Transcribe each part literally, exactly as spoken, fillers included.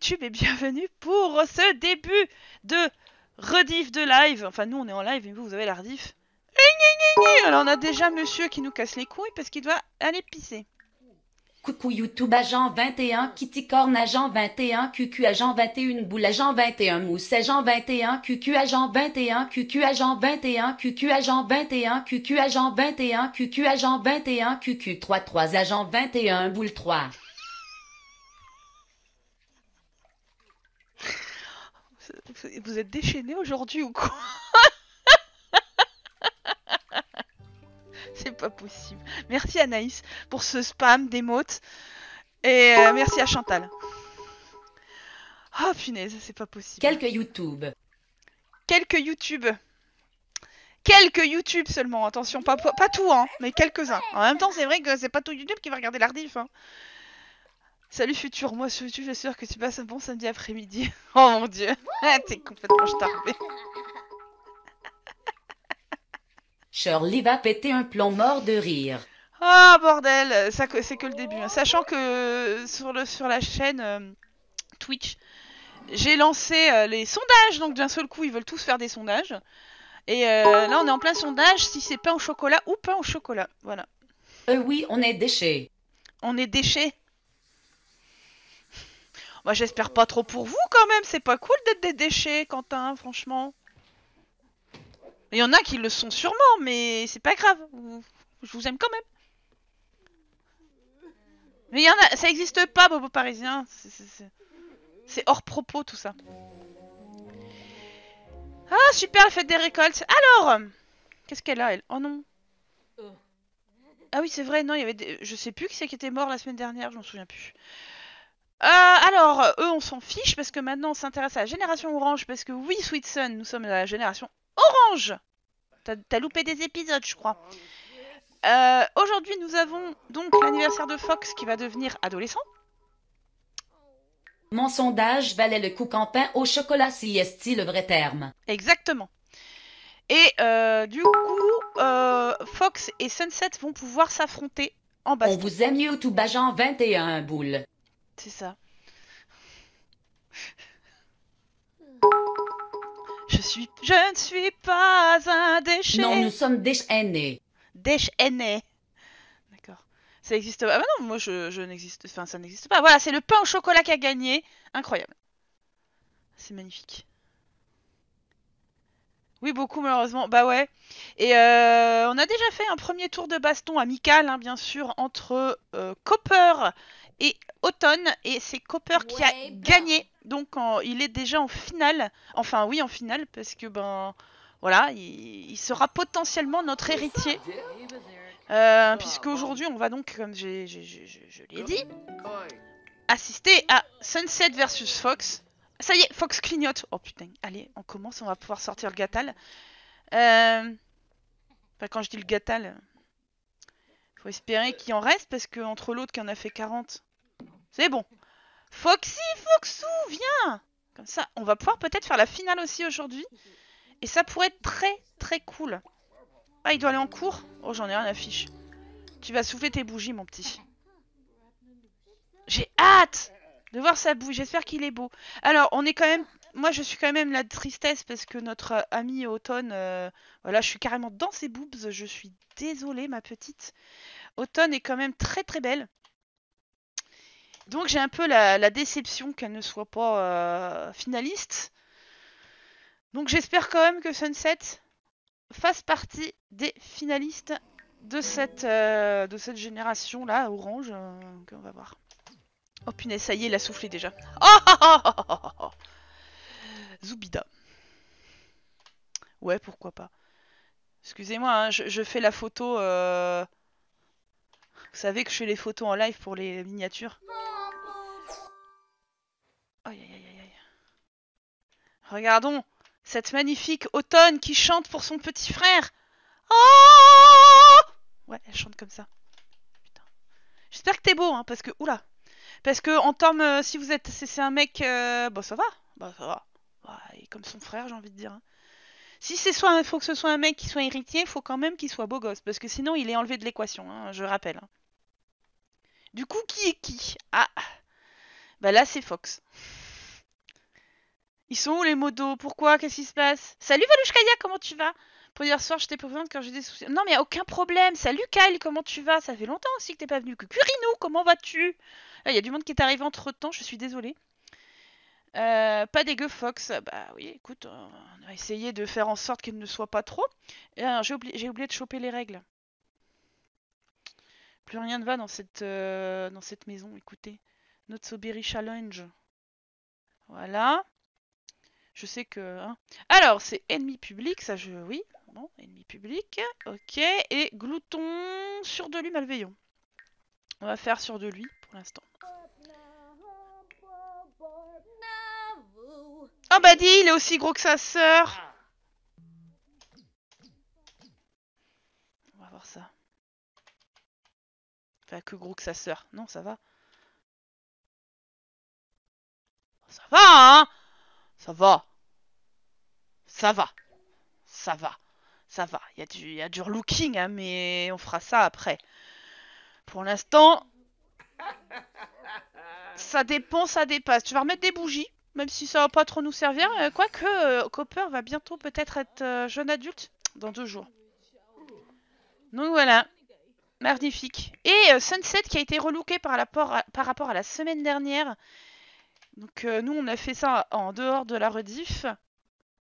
YouTube et bienvenue pour ce début de rediff de live. Enfin nous on est en live et vous vous avez la rediff. Alors on a déjà monsieur qui nous casse les couilles parce qu'il doit aller pisser. Coucou YouTube, agent vingt et un, Kitty Corn, agent vingt et un, Q Q, agent vingt et un, boule, agent vingt et un, mousse, agent vingt et un, Q Q, agent vingt et un, Q Q, agent vingt et un, Q Q, agent vingt et un, Q Q, agent vingt et un, Q Q, agent vingt et un, Q Q, trois trois, agent vingt et un, boule trois. Vous êtes déchaîné aujourd'hui ou quoi? C'est pas possible. Merci Anaïs pour ce spam d'émotes. Et euh, merci à Chantal. Oh punaise, c'est pas possible. Quelques YouTube. Quelques YouTube. Quelques YouTube seulement, attention. Pas, pas, pas tout, hein, mais quelques-uns. En même temps, c'est vrai que c'est pas tout YouTube qui va regarder la rediff, hein. Salut futur, moi sur YouTube, j'espère que tu passes un bon samedi après-midi. Oh mon dieu, t'es complètement starbé. Shirley va péter un plomb mort de rire. Ah bordel, ça c'est que le début. Hein. Sachant que sur, le, sur la chaîne euh, Twitch, j'ai lancé euh, les sondages. Donc d'un seul coup, ils veulent tous faire des sondages. Et euh, là, on est en plein sondage si c'est pain au chocolat ou pain au chocolat. Voilà. Euh, oui, on est déchets. On est déchets. Moi, j'espère pas trop pour vous quand même. C'est pas cool d'être des déchets, Quentin, franchement. Il y en a qui le sont sûrement, mais c'est pas grave. Je vous aime quand même. Mais il y en a... Ça existe pas, bobo parisien. C'est hors propos, tout ça. Ah, super, la fête des récoltes. Alors, qu'est-ce qu'elle a, elle? Oh non. Ah oui, c'est vrai, non, il y avait des... Je sais plus qui c'est qui était mort la semaine dernière, je m'en souviens plus. Euh, alors, eux, on s'en fiche, parce que maintenant, on s'intéresse à la génération orange, parce que oui, Sweet Sun, nous sommes à la génération orange. T'as loupé des épisodes, je crois. Euh, Aujourd'hui, nous avons donc l'anniversaire de Fox qui va devenir adolescent. Mon sondage valait le coup qu'en pain au chocolat, si est-il le vrai terme. Exactement. Et euh, du coup, euh, Fox et Sunset vont pouvoir s'affronter en bas. On vous aime YouTube, agent vingt et un, boule. C'est ça. Je suis... Je ne suis pas un déchet. Non, nous sommes déchaînés. Déchaînés. D'accord. Ça existe pas. Ah bah non, moi je, je n'existe... Enfin, ça n'existe pas. Voilà, c'est le pain au chocolat qui a gagné. Incroyable. C'est magnifique. Oui, beaucoup malheureusement. Bah ouais. Et euh, on a déjà fait un premier tour de baston amical, hein, bien sûr, entre euh, Copper et Automne. Et c'est Copper qui a gagné. Donc en, il est déjà en finale. Enfin oui, en finale, parce que ben voilà, il, il sera potentiellement notre héritier. Euh, Puisqu'aujourd'hui on va donc, comme j'ai, j'ai, j'ai, je l'ai dit, assister à Sunset versus Fox. Ça y est, Fox clignote. Oh putain, allez, on commence, on va pouvoir sortir le gâtal. Euh... Enfin, quand je dis le gâtal, faut espérer qu'il en reste, parce qu'entre l'autre qui en a fait quarante, c'est bon. Foxy, Foxou, viens! Comme ça, on va pouvoir peut-être faire la finale aussi aujourd'hui. Et ça pourrait être très, très cool. Ah, il doit aller en cours? Oh, j'en ai rien à fiche. Tu vas souffler tes bougies, mon petit. J'ai hâte de voir sa bouille. J'espère qu'il est beau. Alors, on est quand même... Moi, je suis quand même la tristesse parce que notre amie Automne... Euh... Voilà, je suis carrément dans ses boobs. Je suis désolée, ma petite. Automne est quand même très, très belle. Donc j'ai un peu la, la déception qu'elle ne soit pas euh, finaliste. Donc j'espère quand même que Sunset fasse partie des finalistes de cette, euh, de cette génération là, orange. Euh, on va voir. Oh punaise, ça y est, il a soufflé déjà. Oh, oh, oh, oh, oh, oh. Zoubida. Ouais, pourquoi pas. Excusez-moi, hein, je, je fais la photo... Euh... Vous savez que je fais les photos en live pour les miniatures. Aïe, aïe, aïe, aïe. Regardons cette magnifique Automne qui chante pour son petit frère. Oh ouais, elle chante comme ça. J'espère que t'es beau, hein, parce que... Oula. Parce que en termes... Euh, si vous êtes... C'est un mec... Euh, bah ça va. Bah ça va. Bah, il est comme son frère, j'ai envie de dire. Hein. Si c'est soit... Faut que ce soit un mec qui soit héritier, faut quand même qu'il soit beau gosse. Parce que sinon, il est enlevé de l'équation, hein, je rappelle. Hein. Du coup, qui est qui? Ah. Bah là, c'est Fox. Ils sont où les modos? Pourquoi? Qu'est-ce qui se passe? Salut Valouchkaya, comment tu vas? Pour hier soir, je t'ai présente quand j'ai des soucis. Non, mais aucun problème. Salut Kyle, comment tu vas? Ça fait longtemps aussi que t'es pas venu. Curino, comment vas-tu? Il y a du monde qui est arrivé entre temps, je suis désolée. Euh, pas dégueu Fox, bah oui, écoute, on a essayé de faire en sorte qu'elle ne soit pas trop. Euh, j'ai oublié, oublié de choper les règles. Plus rien ne va dans cette, euh, dans cette maison, écoutez. Not So Berry Challenge. Voilà. Je sais que... Hein. Alors, c'est ennemi public, ça je... Oui, bon, ennemi public. Ok, et glouton sur de lui malveillant. On va faire sur de lui pour l'instant. Oh bah dis, il est aussi gros que sa sœur. On va voir ça. Enfin, que gros que sa sœur. Non, ça va. Ça va, hein. Ça va. Ça va. Ça va. Ça va. Il y a du, y a du relooking, hein, mais on fera ça après. Pour l'instant, ça dépend, ça dépasse. Tu vas remettre des bougies. Même si ça va pas trop nous servir, euh, quoique euh, Copper va bientôt peut-être être, être euh, jeune adulte dans deux jours. Donc voilà, magnifique. Et euh, Sunset qui a été relooké par, par rapport à la semaine dernière. Donc euh, nous on a fait ça en dehors de la rediff.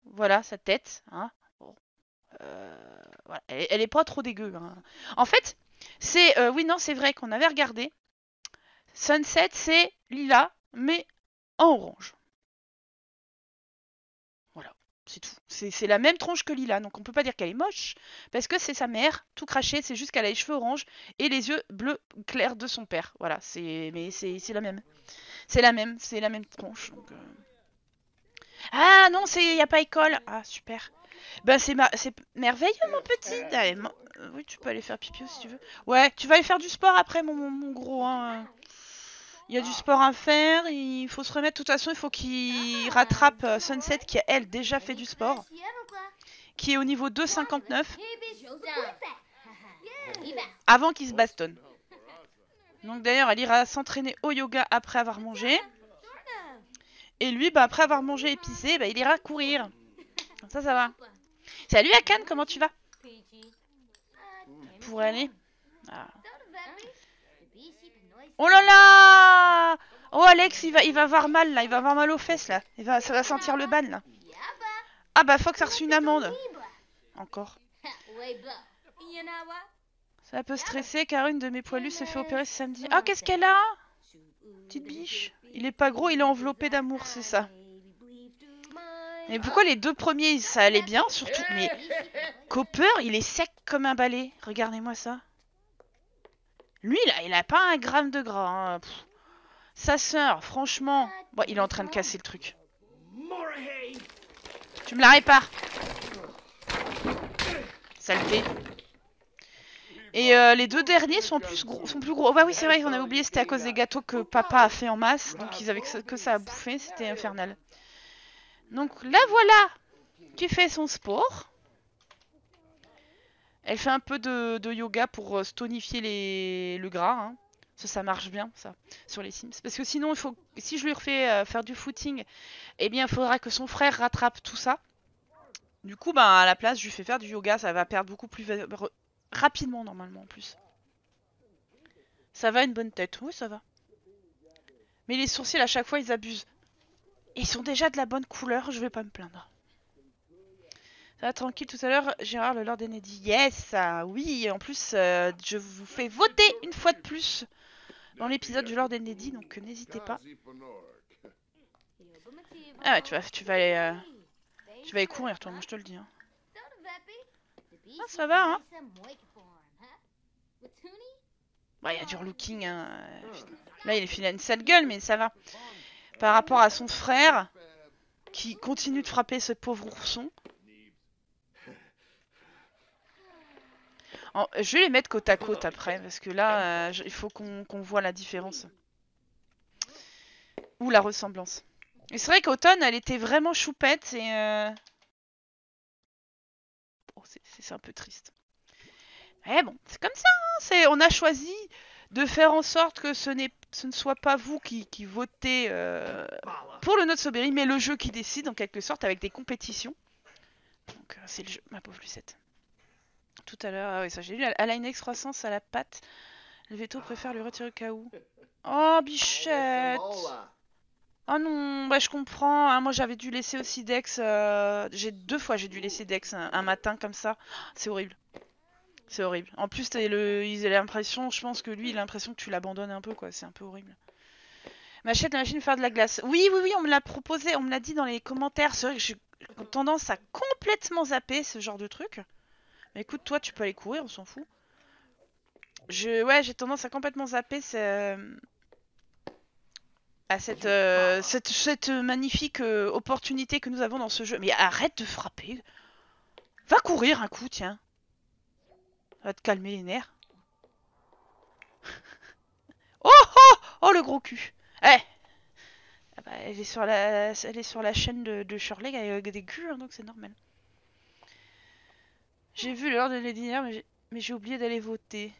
Voilà sa tête. Hein. Bon. Euh, voilà. Elle, elle est pas trop dégueu. Hein. En fait, c'est euh, oui non c'est vrai qu'on avait regardé. Sunset c'est Lila mais en orange. C'est tout. C'est la même tronche que Lila, donc on peut pas dire qu'elle est moche, parce que c'est sa mère, tout crachée, c'est juste qu'elle a les cheveux orange et les yeux bleus clairs de son père. Voilà, c'est mais c'est la même. C'est la même, c'est la même tronche. Donc, euh... Ah non, il n'y a pas école. Ah super. Ben c'est ma... merveilleux mon petit. Ah, ma... Oui, tu peux aller faire pipi si tu veux. Ouais, tu vas aller faire du sport après mon, mon, mon gros. Hein. Il y a du sport à faire, il faut se remettre, de toute façon il faut qu'il rattrape Sunset qui a elle déjà fait du sport, qui est au niveau deux cinquante-neuf, avant qu'il se bastonne. Donc d'ailleurs elle ira s'entraîner au yoga après avoir mangé, et lui bah, après avoir mangé épicé, bah, il ira courir. Comme ça, ça va. Salut Akan, comment tu vas? Pour aller... Ah. Oh là là! Oh Alex, il va, il va avoir mal là, il va avoir mal aux fesses là. Il va, ça va sentir le ban là. Ah bah Fox a reçu une amende. Encore. Ça peut stresser car une de mes poilus s'est fait opérer ce samedi. Ah, qu'est-ce qu'elle a? Petite biche. Il est pas gros, il est enveloppé d'amour, c'est ça. Mais pourquoi les deux premiers ça allait bien surtout? Mais Copper, il est sec comme un balai. Regardez-moi ça. Lui, là, il a pas un gramme de gras. Hein. Sa sœur, franchement... Bon, il est en train de casser le truc. Tu me la répares. Saleté. Et euh, les deux derniers sont plus gros, sont plus gros. Bah oui, c'est vrai, on avait oublié, c'était à cause des gâteaux que papa a fait en masse. Donc, ils avaient que ça, que ça à bouffer. C'était infernal. Donc, là, voilà qui fait son sport. Elle fait un peu de, de yoga pour tonifier les, le gras. Hein. Ça, ça marche bien, ça, sur les Sims. Parce que sinon, il faut, si je lui refais euh, faire du footing, eh bien, il faudra que son frère rattrape tout ça. Du coup, ben, à la place, je lui fais faire du yoga. Ça va perdre beaucoup plus rapidement, normalement, en plus. Ça va, une bonne tête. Oui, ça va. Mais les sourcils, à chaque fois, ils abusent. Ils sont déjà de la bonne couleur, je vais pas me plaindre. Ça va tranquille, tout à l'heure, Gérard, le Lord aîné dit yes, ah, oui, en plus, euh, je vous fais voter une fois de plus dans l'épisode du Lord aîné dit, donc n'hésitez pas. Ah ouais, tu vas, tu vas aller, euh, tu vas aller courir, toi, moi, je te le dis. Hein. Ah, ça va, hein. Bah, il y a du relooking, hein. Là, il est filé à une sale gueule, mais ça va. Par rapport à son frère, qui continue de frapper ce pauvre ourson. Je vais les mettre côte à côte après, parce que là, euh, il faut qu'on qu'on voit la différence. Ou la ressemblance. Et c'est vrai qu'Automne, elle était vraiment choupette et... Euh... Bon, c'est un peu triste. Mais bon, c'est comme ça, hein, c'est, on a choisi de faire en sorte que ce, ce ne soit pas vous qui, qui votez euh, pour le Not So Berry, mais le jeu qui décide en quelque sorte avec des compétitions. Donc c'est le jeu, ma pauvre Lucette. Tout à l'heure, ah oui, ça j'ai lu, elle a une excroissance à la patte. Le veto préfère lui retirer le K O. Oh bichette! Oh non, bah je comprends, hein, moi j'avais dû laisser aussi Dex, euh... j'ai deux fois j'ai dû laisser Dex un, un matin comme ça, c'est horrible, c'est horrible. En plus t'as le... il a l'impression, je pense que lui il a l'impression que tu l'abandonnes un peu quoi, c'est un peu horrible. M'achète la machine pour faire de la glace, oui oui oui on me l'a proposé, on me l'a dit dans les commentaires, c'est vrai que j'ai tendance à complètement zapper ce genre de truc. Mais écoute toi tu peux aller courir, on s'en fout. Je... Ouais j'ai tendance à complètement zapper c'est... à cette, euh, cette, cette magnifique euh, opportunité que nous avons dans ce jeu. Mais arrête de frapper. Va courir un coup, tiens. Va te calmer les nerfs. Oh oh oh le gros cul. Eh ah bah, elle est sur la, elle est sur la chaîne de, de Shirley avec des culs, hein, donc c'est normal. J'ai vu l'heure de l'hédinière, mais j'ai oublié d'aller voter.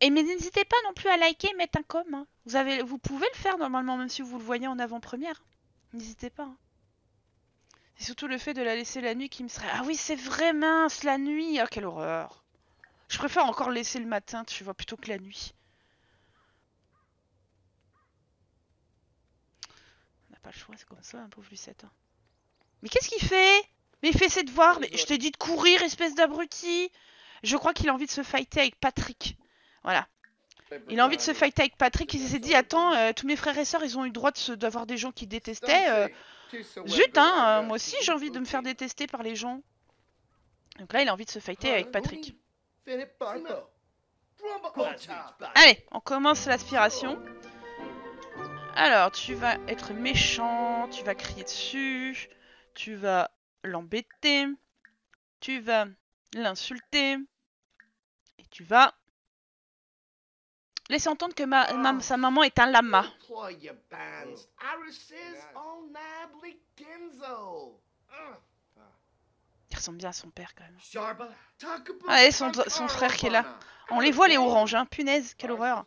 Et mais n'hésitez pas non plus à liker et mettre un com. Hein. Vous, avez, vous pouvez le faire normalement, même si vous le voyez en avant-première. N'hésitez pas. Hein. C'est surtout le fait de la laisser la nuit qui me serait... Ah oui, c'est vrai mince, la nuit. Ah, quelle horreur. Je préfère encore laisser le matin, tu vois, plutôt que la nuit. On n'a pas le choix, c'est comme ça, un pauvre Lucette. Hein. Mais qu'est-ce qu'il fait? Mais il fait ses devoirs. Mais je t'ai dit de courir, espèce d'abruti. Je crois qu'il a envie de se fighter avec Patrick. Voilà. Il a envie de se fighter avec Patrick. Il s'est dit, attends, euh, tous mes frères et sœurs, ils ont eu le droit d'avoir de des gens qui détestaient. Euh, zut, hein, euh, moi aussi, j'ai envie de me faire détester par les gens. Donc là, il a envie de se fighter avec Patrick. Allez, on commence l'aspiration. Alors, tu vas être méchant, tu vas crier dessus, tu vas l'embêter, tu vas l'insulter, et tu vas... laissez entendre que ma, ma, sa maman est un lama. Il ressemble bien à son père quand même. Ah, et son, son frère qui est là. On les voit les oranges, hein. Punaise, quelle horreur.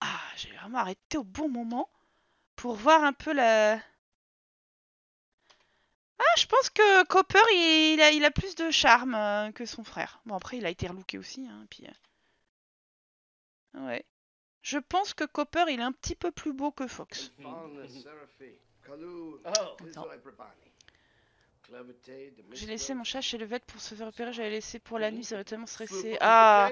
Ah, j'ai vraiment arrêté au bon moment pour voir un peu la... Ah, je pense que Copper, il, il, a, il a plus de charme euh, que son frère. Bon, après, il a été relooké aussi, hein, puis... Euh... Ouais. Je pense que Copper, il est un petit peu plus beau que Fox. J'ai laissé mon chat chez le vet pour se faire opérer, j'avais laissé pour la nuit, ça m'a tellement stressé. Ah,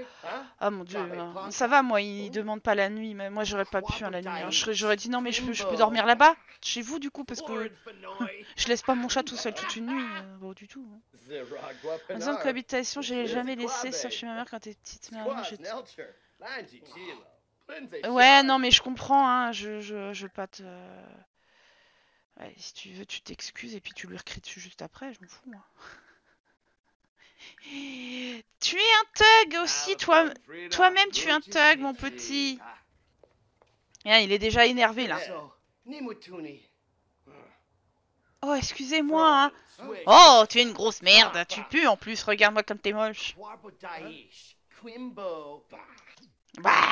ah mon dieu, hein. Ça va, moi, il demande pas la nuit, mais moi, j'aurais pas pu hein, la nuit. Hein. J'aurais dit non, mais je peux, je peux dormir là-bas, chez vous, du coup, parce que je laisse pas mon chat tout seul toute une nuit, euh, bon, du tout. Hein. En disant de cohabitation, je l'ai jamais laissé, sauf chez ma mère quand t'es petite, mais avant, j'étais... Ouais, non, mais je comprends, hein, je, je, je veux pas te... Ouais, si tu veux, tu t'excuses et puis tu lui recris dessus juste après, je m'en fous, moi. Tu es un thug aussi, toi-même, toi tu es un thug, mon petit. Ah, il est déjà énervé, là. Oh, excusez-moi, hein. Oh, tu es une grosse merde, tu pues, en plus, regarde-moi comme t'es moche. Bah.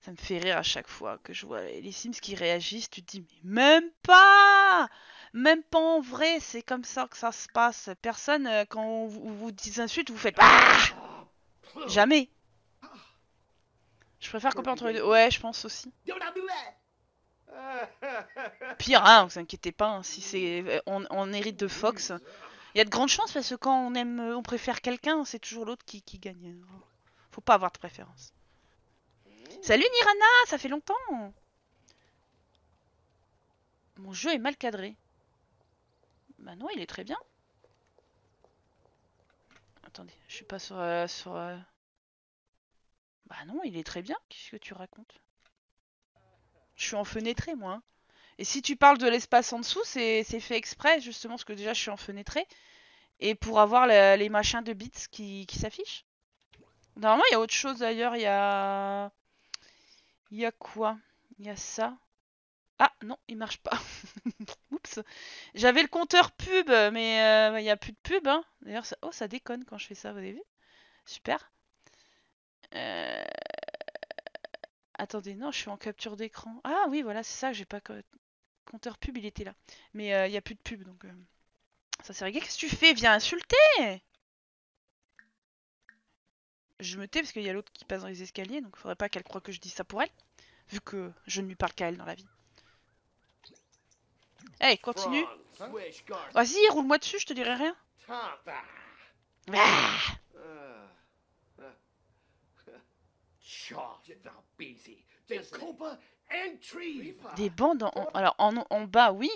Ça me fait rire à chaque fois que je vois les Sims qui réagissent, tu te dis mais même pas, même pas en vrai, c'est comme ça que ça se passe. Personne, quand on vous dit insulte, vous faites ah jamais. Je préfère couper entre les deux. Ouais, je pense aussi. Pire, hein, vous inquiétez pas, hein, si c'est, on, on hérite de Fox. Il y a de grandes chances parce que quand on aime, on préfère quelqu'un, c'est toujours l'autre qui, qui gagne. Faut pas avoir de préférence. Salut Nirana, ça fait longtemps. Mon jeu est mal cadré. Bah non, il est très bien. Attendez, je suis pas sur... Euh, sur euh... Bah non, il est très bien. Qu'est-ce que tu racontes? Je suis enfenêtrée, moi. Hein. Et si tu parles de l'espace en dessous, c'est fait exprès, justement, parce que déjà, je suis enfenêtrée. Et pour avoir le, les machins de bits qui, qui s'affichent. Normalement, il y a autre chose d'ailleurs, il y a... Il y a quoi? Il y a ça. Ah non, il marche pas. Oups. J'avais le compteur pub, mais euh, il n'y a plus de pub. Hein. D'ailleurs, ça... oh, ça déconne quand je fais ça, vous avez vu? Super. Euh... Attendez, non, je suis en capture d'écran. Ah oui, voilà, c'est ça, j'ai pas... Compteur pub, il était là. Mais il euh, n'y a plus de pub, donc... Euh... Ça c'est réglé. Qu'est-ce que tu fais? Viens insulter! Je me tais parce qu'il y a l'autre qui passe dans les escaliers, donc il faudrait pas qu'elle croie que je dis ça pour elle, vu que je ne lui parle qu'à elle dans la vie. Hey, continue. Vas-y, roule-moi dessus, je te dirai rien. Des bandes en, en, alors en, en bas, oui.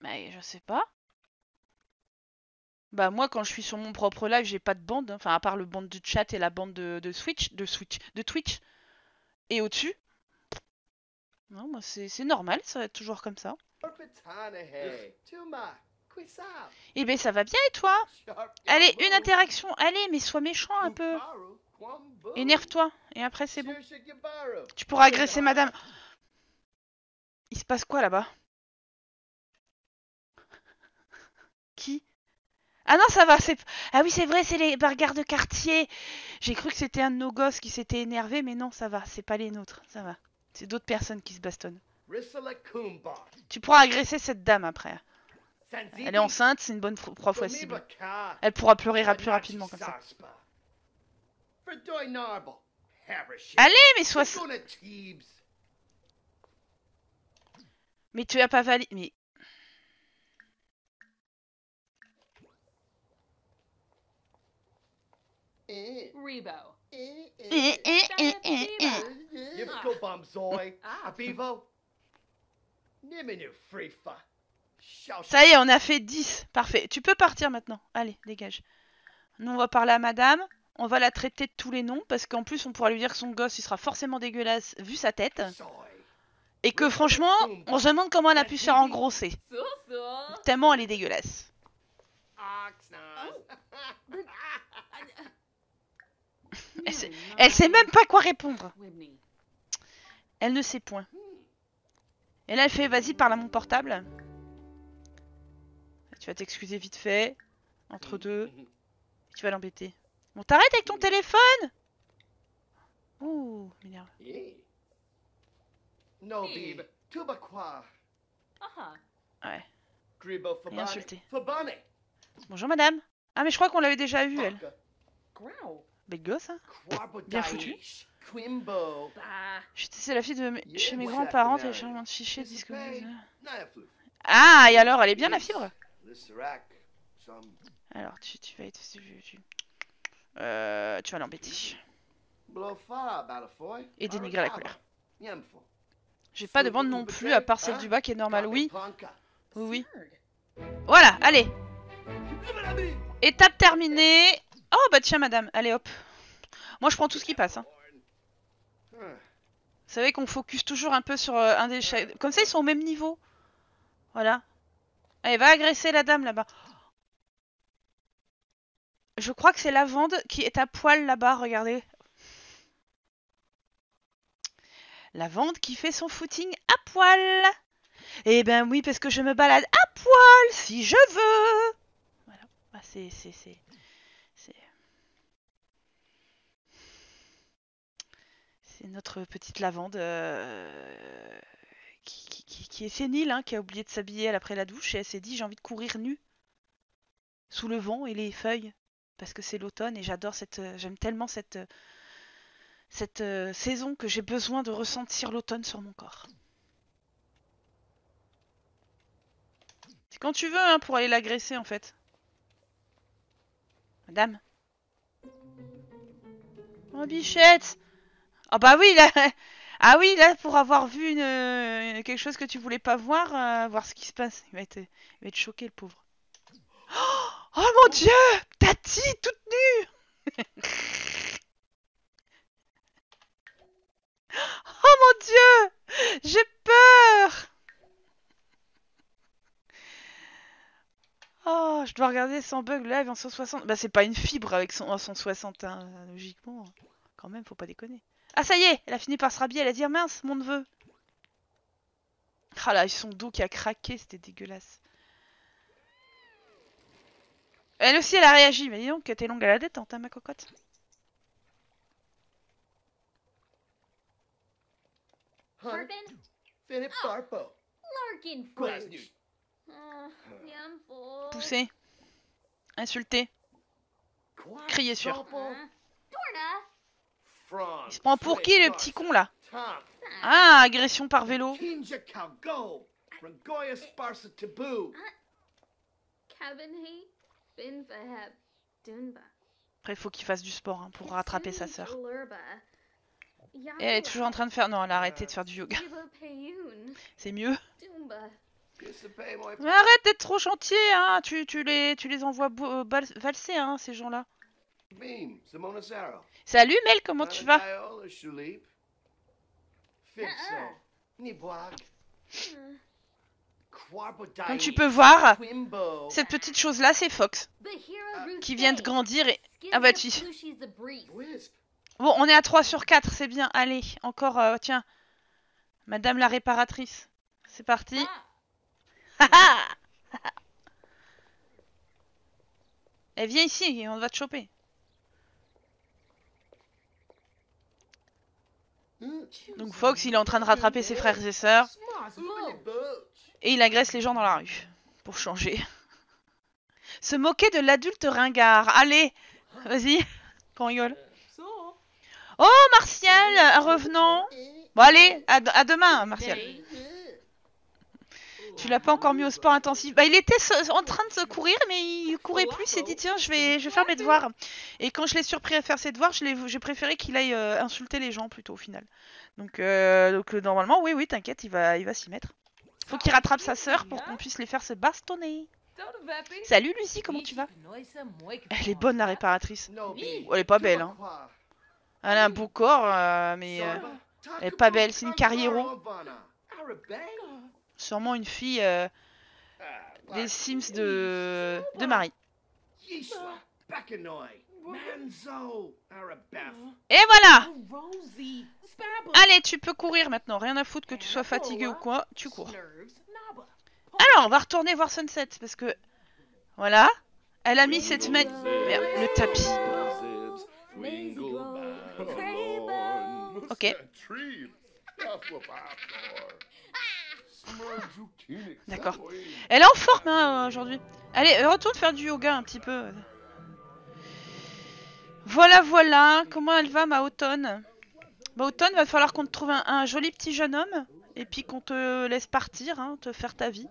Mais je sais pas. Bah moi quand je suis sur mon propre live j'ai pas de bande, hein. Enfin à part le bande de chat et la bande de, de Switch, de Switch, de Twitch. Et au-dessus. Non moi c'est normal, ça va être toujours comme ça. Et ben ça va bien et toi? Allez, une interaction, allez mais sois méchant un peu. Énerve-toi et après c'est bon. Tu pourras agresser madame. Il se passe quoi là-bas? Qui? Ah non, ça va, c'est... Ah oui, c'est vrai, c'est les bargares de quartier. J'ai cru que c'était un de nos gosses qui s'était énervé, mais non, ça va, c'est pas les nôtres, ça va. C'est d'autres personnes qui se bastonnent. Tu pourras agresser cette dame après. Elle est enceinte, c'est une bonne trois fois cible. Elle pourra pleurer plus rapidement comme ça. Allez, mais sois... Mais tu as pas validé... Mais... Ça y est, on a fait dix. Parfait. Tu peux partir maintenant. Allez, dégage. Nous, on va parler à madame. On va la traiter de tous les noms. Parce qu'en plus, on pourra lui dire que son gosse, il sera forcément dégueulasse vu sa tête. Et que franchement, on se demande comment elle a pu se faire engrosser. Tellement elle est dégueulasse. Elle sait, elle sait même pas quoi répondre. Elle ne sait point. Et là elle fait vas-y parle à mon portable. Tu vas t'excuser vite fait. Entre deux. Tu vas l'embêter. Bon t'arrêtes avec ton téléphone. Ouh m'énerve. Ouais. Et insulté. Bonjour madame. Ah mais je crois qu'on l'avait déjà eu elle. Belle gosse, hein. Bien foutu. C'est la fille de mes... chez mes grands-parents, téléchargement de fichiers, disque. Ah, et alors, elle est bien la fibre? Alors, tu, tu vas être... Tu, euh, tu vas l'embêter. Et dénigrer la colère. J'ai pas de bande non plus, à part celle du bas qui est normale, oui. Oui, oui. Voilà, allez. Étape terminée. Oh bah tiens madame, allez hop. Moi je prends tout ce qui passe. Hein. Vous savez qu'on focus toujours un peu sur euh, un des... Comme ça ils sont au même niveau. Voilà. Allez va agresser la dame là-bas. Je crois que c'est Lavande qui est à poil là-bas, regardez. Lavande qui fait son footing à poil. Eh ben oui parce que je me balade à poil si je veux. Voilà, ah, c'est... C'est notre petite Lavande euh, qui, qui, qui, qui est sénile, hein, qui a oublié de s'habiller après la douche et elle s'est dit j'ai envie de courir nue sous le vent et les feuilles parce que c'est l'automne et j'adore cette, j'aime tellement cette, cette euh, saison que j'ai besoin de ressentir l'automne sur mon corps. C'est quand tu veux hein, pour aller l'agresser en fait. Madame. Oh bichette! Ah bah oui là, ah oui là pour avoir vu une, euh, quelque chose que tu voulais pas voir, euh, voir ce qui se passe, il va être, il va être choqué le pauvre. Oh, oh mon dieu, Tati toute nue. Oh mon dieu, j'ai peur. Oh, je dois regarder sans bug live en cent soixante. Bah c'est pas une fibre avec son en cent soixante hein, logiquement, quand même faut pas déconner. Ah ça y est, elle a fini par se rhabiller, elle a dit ah, mince, mon neveu. Ah là, son dos qui a craqué, c'était dégueulasse. Elle aussi, elle a réagi, mais dis donc, t'es longue à la détente, hein, ma cocotte. Bourbon? Philip oh, Barpo. Larkin French. Uh, yum full. Pousser. Insulter. Crier sur. Il se prend pour qui le petit con là? Ah, agression par vélo. Après, il faut qu'il fasse du sport hein, pour rattraper sa sœur. Et elle est toujours en train de faire... Non, elle a arrêté de faire du yoga. C'est mieux. Mais arrête d'être trop chantier, hein. Tu, tu, les, tu les envoies euh, valser, hein, ces gens-là. Salut Mel, comment tu vas? Comme tu peux voir, cette petite chose-là, c'est Fox, qui vient de grandir et... Ah bah tu... Bon, on est à trois sur quatre, c'est bien. Allez, encore, euh, tiens. Madame la réparatrice. C'est parti. Eh, viens ici, on va te choper. Donc Fox, il est en train de rattraper ses frères et sœurs. Et il agresse les gens dans la rue. Pour changer. Se moquer de l'adulte ringard. Allez, vas-y, qu'on rigole. Oh, Martial, revenons. Bon, allez, à, à demain, Martial. Tu l'as pas encore mis au sport intensif. Bah, il était so en train de se courir, mais il courait plus. Il s'est dit, tiens, je vais, je vais faire mes devoirs. Et quand je l'ai surpris à faire ses devoirs, j'ai préféré qu'il aille euh, insulter les gens, plutôt, au final. Donc, euh, donc normalement, oui, oui, t'inquiète, il va, il va s'y mettre. Faut qu'il rattrape sa sœur pour qu'on puisse les faire se bastonner. Salut, Lucie, comment tu vas? Elle est bonne, la réparatrice. Elle est pas belle, hein. Elle a un beau corps, euh, mais euh, elle est pas belle, c'est une carriéro. Sûrement une fille euh, des Sims de, de Marie. Et voilà! Allez, tu peux courir maintenant, rien à foutre que tu sois fatigué ou quoi, tu cours. Alors, on va retourner voir Sunset, parce que... Voilà, elle a mis cette merde, le tapis. Ok. D'accord. Elle est en forme hein, aujourd'hui. Allez, retourne faire du yoga un petit peu. Voilà, voilà. Comment elle va, ma Automne? Ma Automne, va falloir qu'on te trouve un, un joli petit jeune homme. Et puis qu'on te laisse partir, hein, te faire ta vie.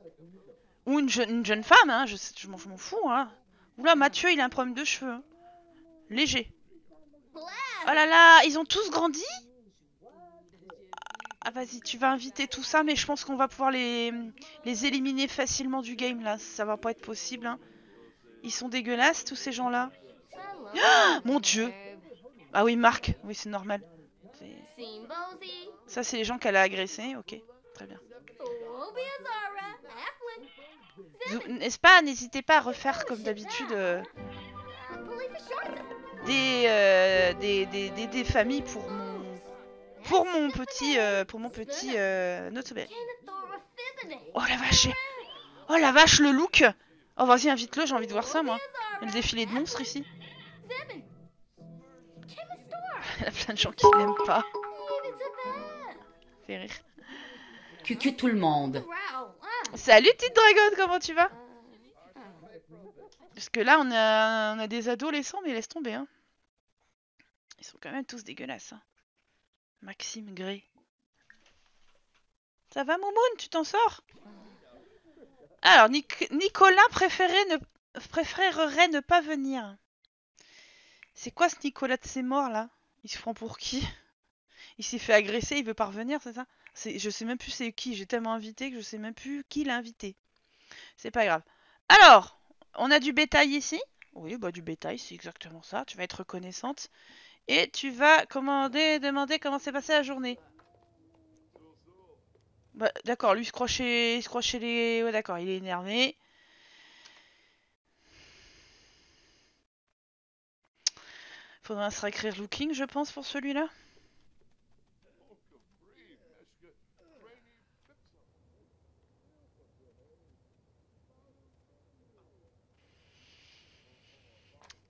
Ou une, je une jeune femme, hein, je, je m'en fous. Hein. Oula, Mathieu, il a un problème de cheveux. Hein. Léger. Oh là là, ils ont tous grandi? Ah vas-y, tu vas inviter tout ça, mais je pense qu'on va pouvoir les, les éliminer facilement du game, là. Ça va pas être possible, hein. Ils sont dégueulasses, tous ces gens-là. Ah, mon Dieu! Ah oui, Marc. Oui, c'est normal. Ça, c'est les gens qu'elle a agressés. Ok, très bien. N'est-ce pas? N'hésitez pas à refaire, comme d'habitude... Euh... Des, euh, des, des, des, des familles pour mon pour mon petit euh, pour mon petit euh, Not So Berry. Oh la vache, oh la vache le look. Oh vas-y invite-le, j'ai envie de voir ça moi. Le défilé de monstres ici. Il y a plein de gens qui n'aiment pas. Fait rire. Cucu tout le monde. Salut petite dragonne, comment tu vas? Parce que là, on a, on a des adolescents, mais laisse tomber. Hein. Ils sont quand même tous dégueulasses. Hein. Maxime Gray. Ça va, Moumoune? Tu t'en sors? Alors, Nic Nicolas préférait ne, préférerait ne pas venir. C'est quoi ce Nicolas de ses morts, là? Il se prend pour qui? Il s'est fait agresser, il veut pas revenir, c'est ça? Je sais même plus c'est qui. J'ai tellement invité que je sais même plus qui l'a invité. C'est pas grave. Alors, on a du bétail ici. Oui, bah du bétail, c'est exactement ça. Tu vas être reconnaissante. Et tu vas commander, demander comment s'est passée la journée. Bah, d'accord, lui, il se croit chez, il se croit chez les... Ouais, d'accord, il est énervé. Faudra un sacré looking, je pense, pour celui-là.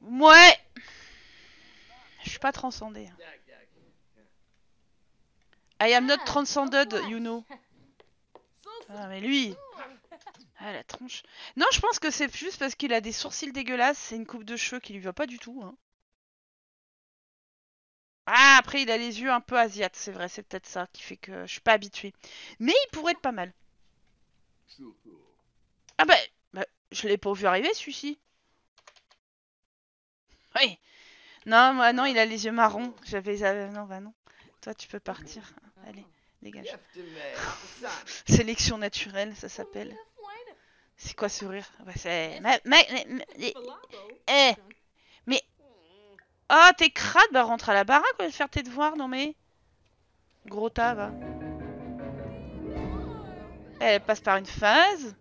Ouais, je suis pas transcendée. I am not transcended, you know. Ah, mais lui. Ah, la tronche. Non, je pense que c'est juste parce qu'il a des sourcils dégueulasses. C'est une coupe de cheveux qui lui va pas du tout. Hein. Ah, après, il a les yeux un peu asiates. C'est vrai, c'est peut-être ça qui fait que je suis pas habituée. Mais il pourrait être pas mal. Ah bah, bah je l'ai pas vu arriver, celui-ci. Oui. Non, moi, non, il a les yeux marrons. J'avais... Non, bah non. Toi, tu peux partir. Allez, dégage. Sélection naturelle, ça s'appelle. C'est quoi ce rire? Bah, c'est... Mais... Mais... Eh. Mais... Oh, t'es crade. Bah, rentre à la baraque, va faire tes devoirs, non mais... Gros tas, va. Elle passe par une phase.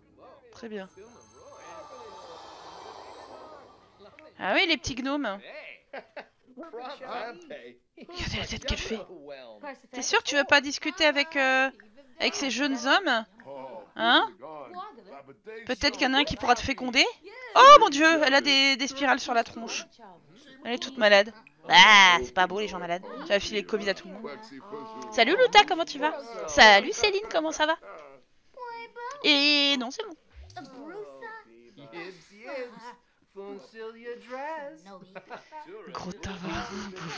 Très bien. Ah oui, les petits gnomes. Regardez la tête qu'elle fait. T'es sûr que tu veux pas discuter avec euh, avec ces jeunes hommes? Hein? Peut-être qu'il y en a un qui pourra te féconder. Oh mon dieu, elle a des, des spirales sur la tronche. Elle est toute malade. Ah, c'est pas beau les gens malades. J'avais filé le Covid à tout le monde. Salut Luta, comment tu vas? Salut Céline, comment ça va? Et non, c'est bon. Gros tabac,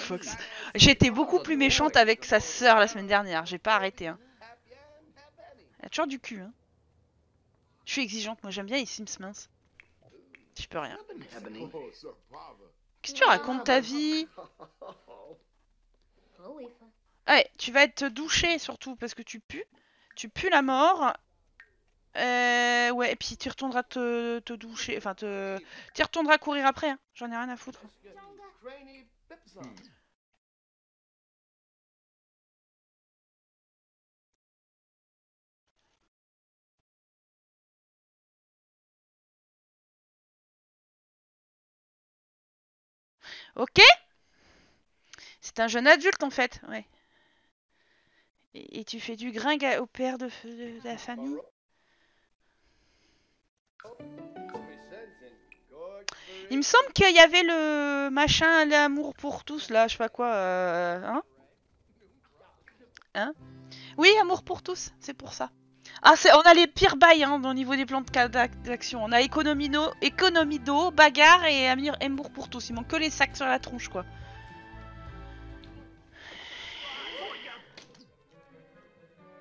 Fox. J'étais beaucoup plus méchante avec sa sœur la semaine dernière. J'ai pas arrêté. Hein. Elle a toujours du cul. Hein. Je suis exigeante. Moi, j'aime bien les Sims minces. Je peux rien. Qu'est-ce que tu racontes ta vie? Ouais, tu vas être douchée surtout parce que tu pues. Tu pues la mort. Euh, ouais, et puis tu retourneras te, te doucher, enfin te... Tu retourneras courir après, hein. J'en ai rien à foutre. Ok. C'est un jeune adulte en fait, ouais. Et, et tu fais du gringue à, au père de, de, de la famille. Il me semble qu'il y avait le machin l'amour pour tous là, je sais pas quoi, euh, hein Hein Oui, amour pour tous, c'est pour ça. Ah, on a les pires bails hein, au niveau des plans d'action. On a économie d'eau, bagarre et amour pour tous. Il manque que les sacs sur la tronche quoi.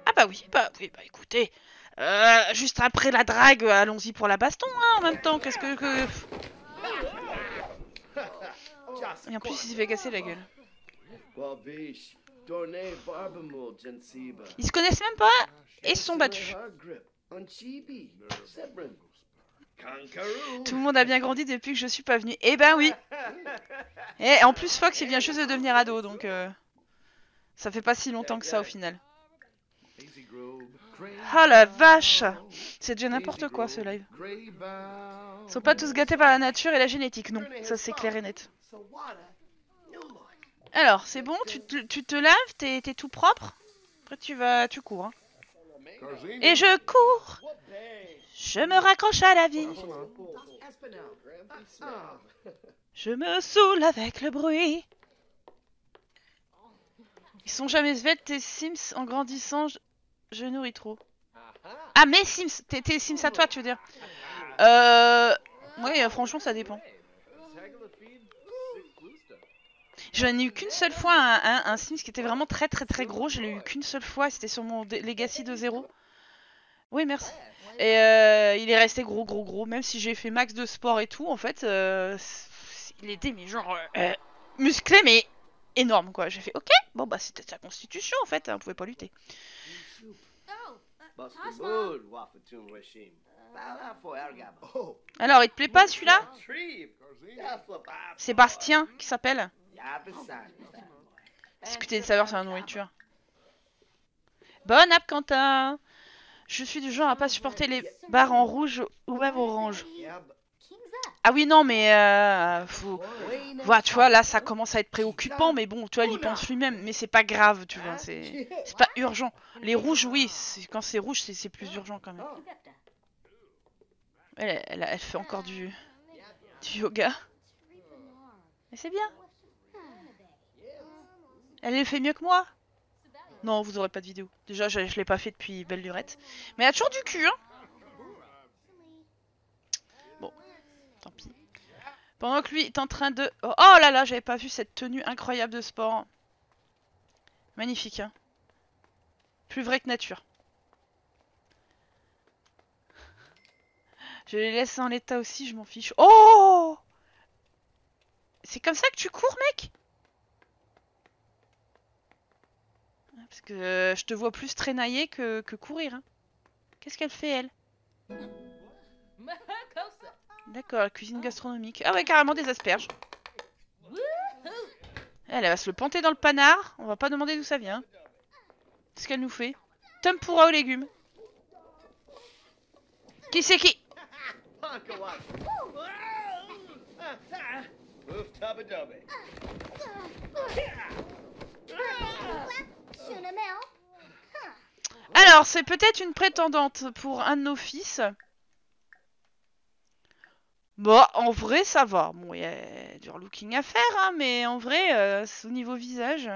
Ah bah oui, bah oui, bah écoutez. Euh, juste après la drague, allons-y pour la baston, hein, en même temps, qu'est-ce que... que... Et en plus, il s'est fait casser la gueule. Ils se connaissent même pas, et se sont battus. Tout le monde a bien grandi depuis que je suis pas venue. Eh ben oui. Et en plus, Fox, il vient juste de devenir ado, donc... Euh, ça fait pas si longtemps que ça, au final. Ah la vache! C'est déjà n'importe quoi ce live. Ils sont pas tous gâtés par la nature et la génétique, non. Ça c'est clair et net. Alors, c'est bon, tu te, tu te laves, t'es tout propre. Après tu vas, tu cours. Hein. Et je cours! Je me raccroche à la vie. Je me saoule avec le bruit. Ils sont jamais svelte, tes Sims, en grandissant... Je... Je nourris trop. Ah, mais Sims, t'es Sims à toi, tu veux dire? Euh... Ouais, franchement, ça dépend. Je n'ai eu qu'une seule fois un, un, un Sims qui était vraiment très très très gros. Je l'ai eu qu'une seule fois, c'était sur mon Legacy de zéro. Oui, merci. Et euh, il est resté gros gros gros, même si j'ai fait max de sport et tout, en fait. Euh, il était, mais genre, euh, musclé, mais énorme, quoi. J'ai fait, ok, bon bah c'était sa constitution, en fait, hein, on pouvait pas lutter. Alors, il te plaît pas celui-là? C'est Bastien qui s'appelle. Discuter des saveurs sur la nourriture. Bonne app, Quentin. Je suis du genre à pas supporter les barres en rouge ou même orange. Ah oui, non, mais euh, faut... ouais, tu vois, là, ça commence à être préoccupant, mais bon, tu vois, il y pense lui-même, mais c'est pas grave, tu vois, c'est pas urgent. Les rouges, oui, quand c'est rouge, c'est plus urgent quand même. Elle, elle, elle fait encore du, du yoga. Mais c'est bien. Elle le fait mieux que moi. Non, vous aurez pas de vidéo. Déjà, je, je l'ai pas fait depuis belle lurette. Mais elle a toujours du cul, hein. Bon, tant pis. Pendant que lui est en train de... Oh, oh là là, j'avais pas vu cette tenue incroyable de sport. Magnifique, hein. Plus vrai que nature. Je les laisse en l'état aussi, je m'en fiche. Oh! C'est comme ça que tu cours, mec? Parce que euh, je te vois plus traînailler que, que courir. Hein. Qu'est-ce qu'elle fait, elle? D'accord, cuisine gastronomique. Ah ouais, carrément des asperges. Elle, elle va se le planter dans le panard. On va pas demander d'où ça vient. Qu'est-ce qu'elle nous fait? Tempura aux légumes. Qui c'est qui? Alors, c'est peut-être une prétendante pour un de nos fils. Bon, en vrai, ça va. Bon, il y a du relooking à faire, hein, mais en vrai, euh, au niveau visage...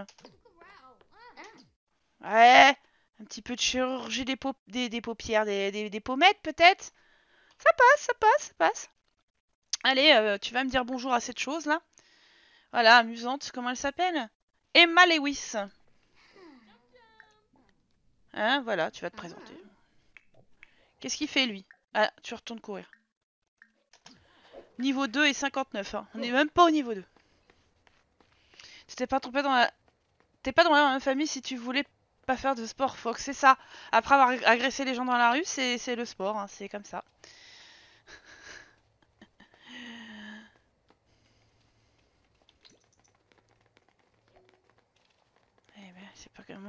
Ouais, un petit peu de chirurgie des, pau des, des paupières, des, des, des pommettes, peut-être. Ça passe, ça passe, ça passe. Allez, euh, tu vas me dire bonjour à cette chose-là. Voilà, amusante, comment elle s'appelle? Emma Lewis. Hein, voilà, tu vas te présenter. Qu'est-ce qu'il fait, lui? Ah, tu retournes courir. Niveau deux et cinquante-neuf, hein. On n'est même pas au niveau deux. Tu t'es pas trompé dans la... T'es pas dans la même famille si tu voulais pas faire de sport, Fox, c'est ça. Après avoir agressé les gens dans la rue, c'est le sport, hein. C'est comme ça.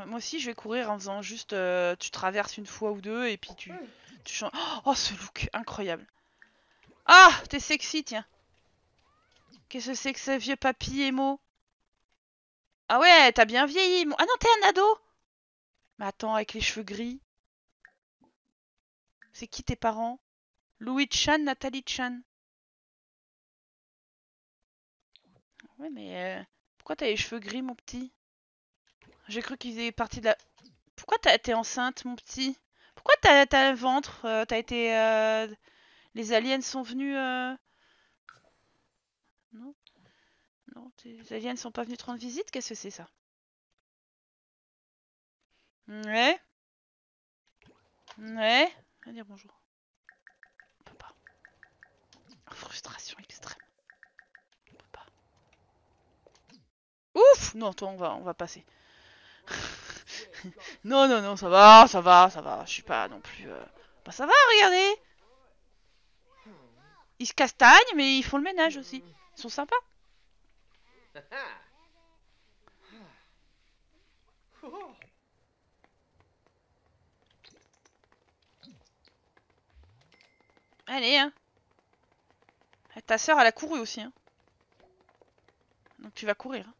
Moi aussi, je vais courir en faisant juste... Euh, tu traverses une fois ou deux et puis tu... tu changes. Oh, ce look incroyable. Ah, t'es sexy, tiens. Qu'est-ce que c'est que ce vieux papy émo? Ah ouais, t'as bien vieilli. Ah non, t'es un ado. Mais attends, avec les cheveux gris. C'est qui tes parents? Louis Chan, Nathalie Chan. Ouais, mais... Euh, pourquoi t'as les cheveux gris, mon petit? J'ai cru qu'il faisait partie de la... Pourquoi t'as été enceinte, mon petit? Pourquoi t'as un ventre? euh, T'as été... Euh... Les aliens sont venus... Euh... Non. Non, les aliens sont pas venus te rendre visite? Qu'est-ce que c'est, ça? Ouais. Ouais. Viens dire bonjour. On peut pas. Frustration extrême. On peut pas. Ouf! Non, toi, on va, on va passer. Non, non, non, ça va, ça va, ça va. Je suis pas non plus... Euh... Bah ça va, regardez. Ils se castagnent, mais ils font le ménage aussi. Ils sont sympas. Allez, hein. Ta soeur, elle a couru aussi, hein. Donc tu vas courir, hein.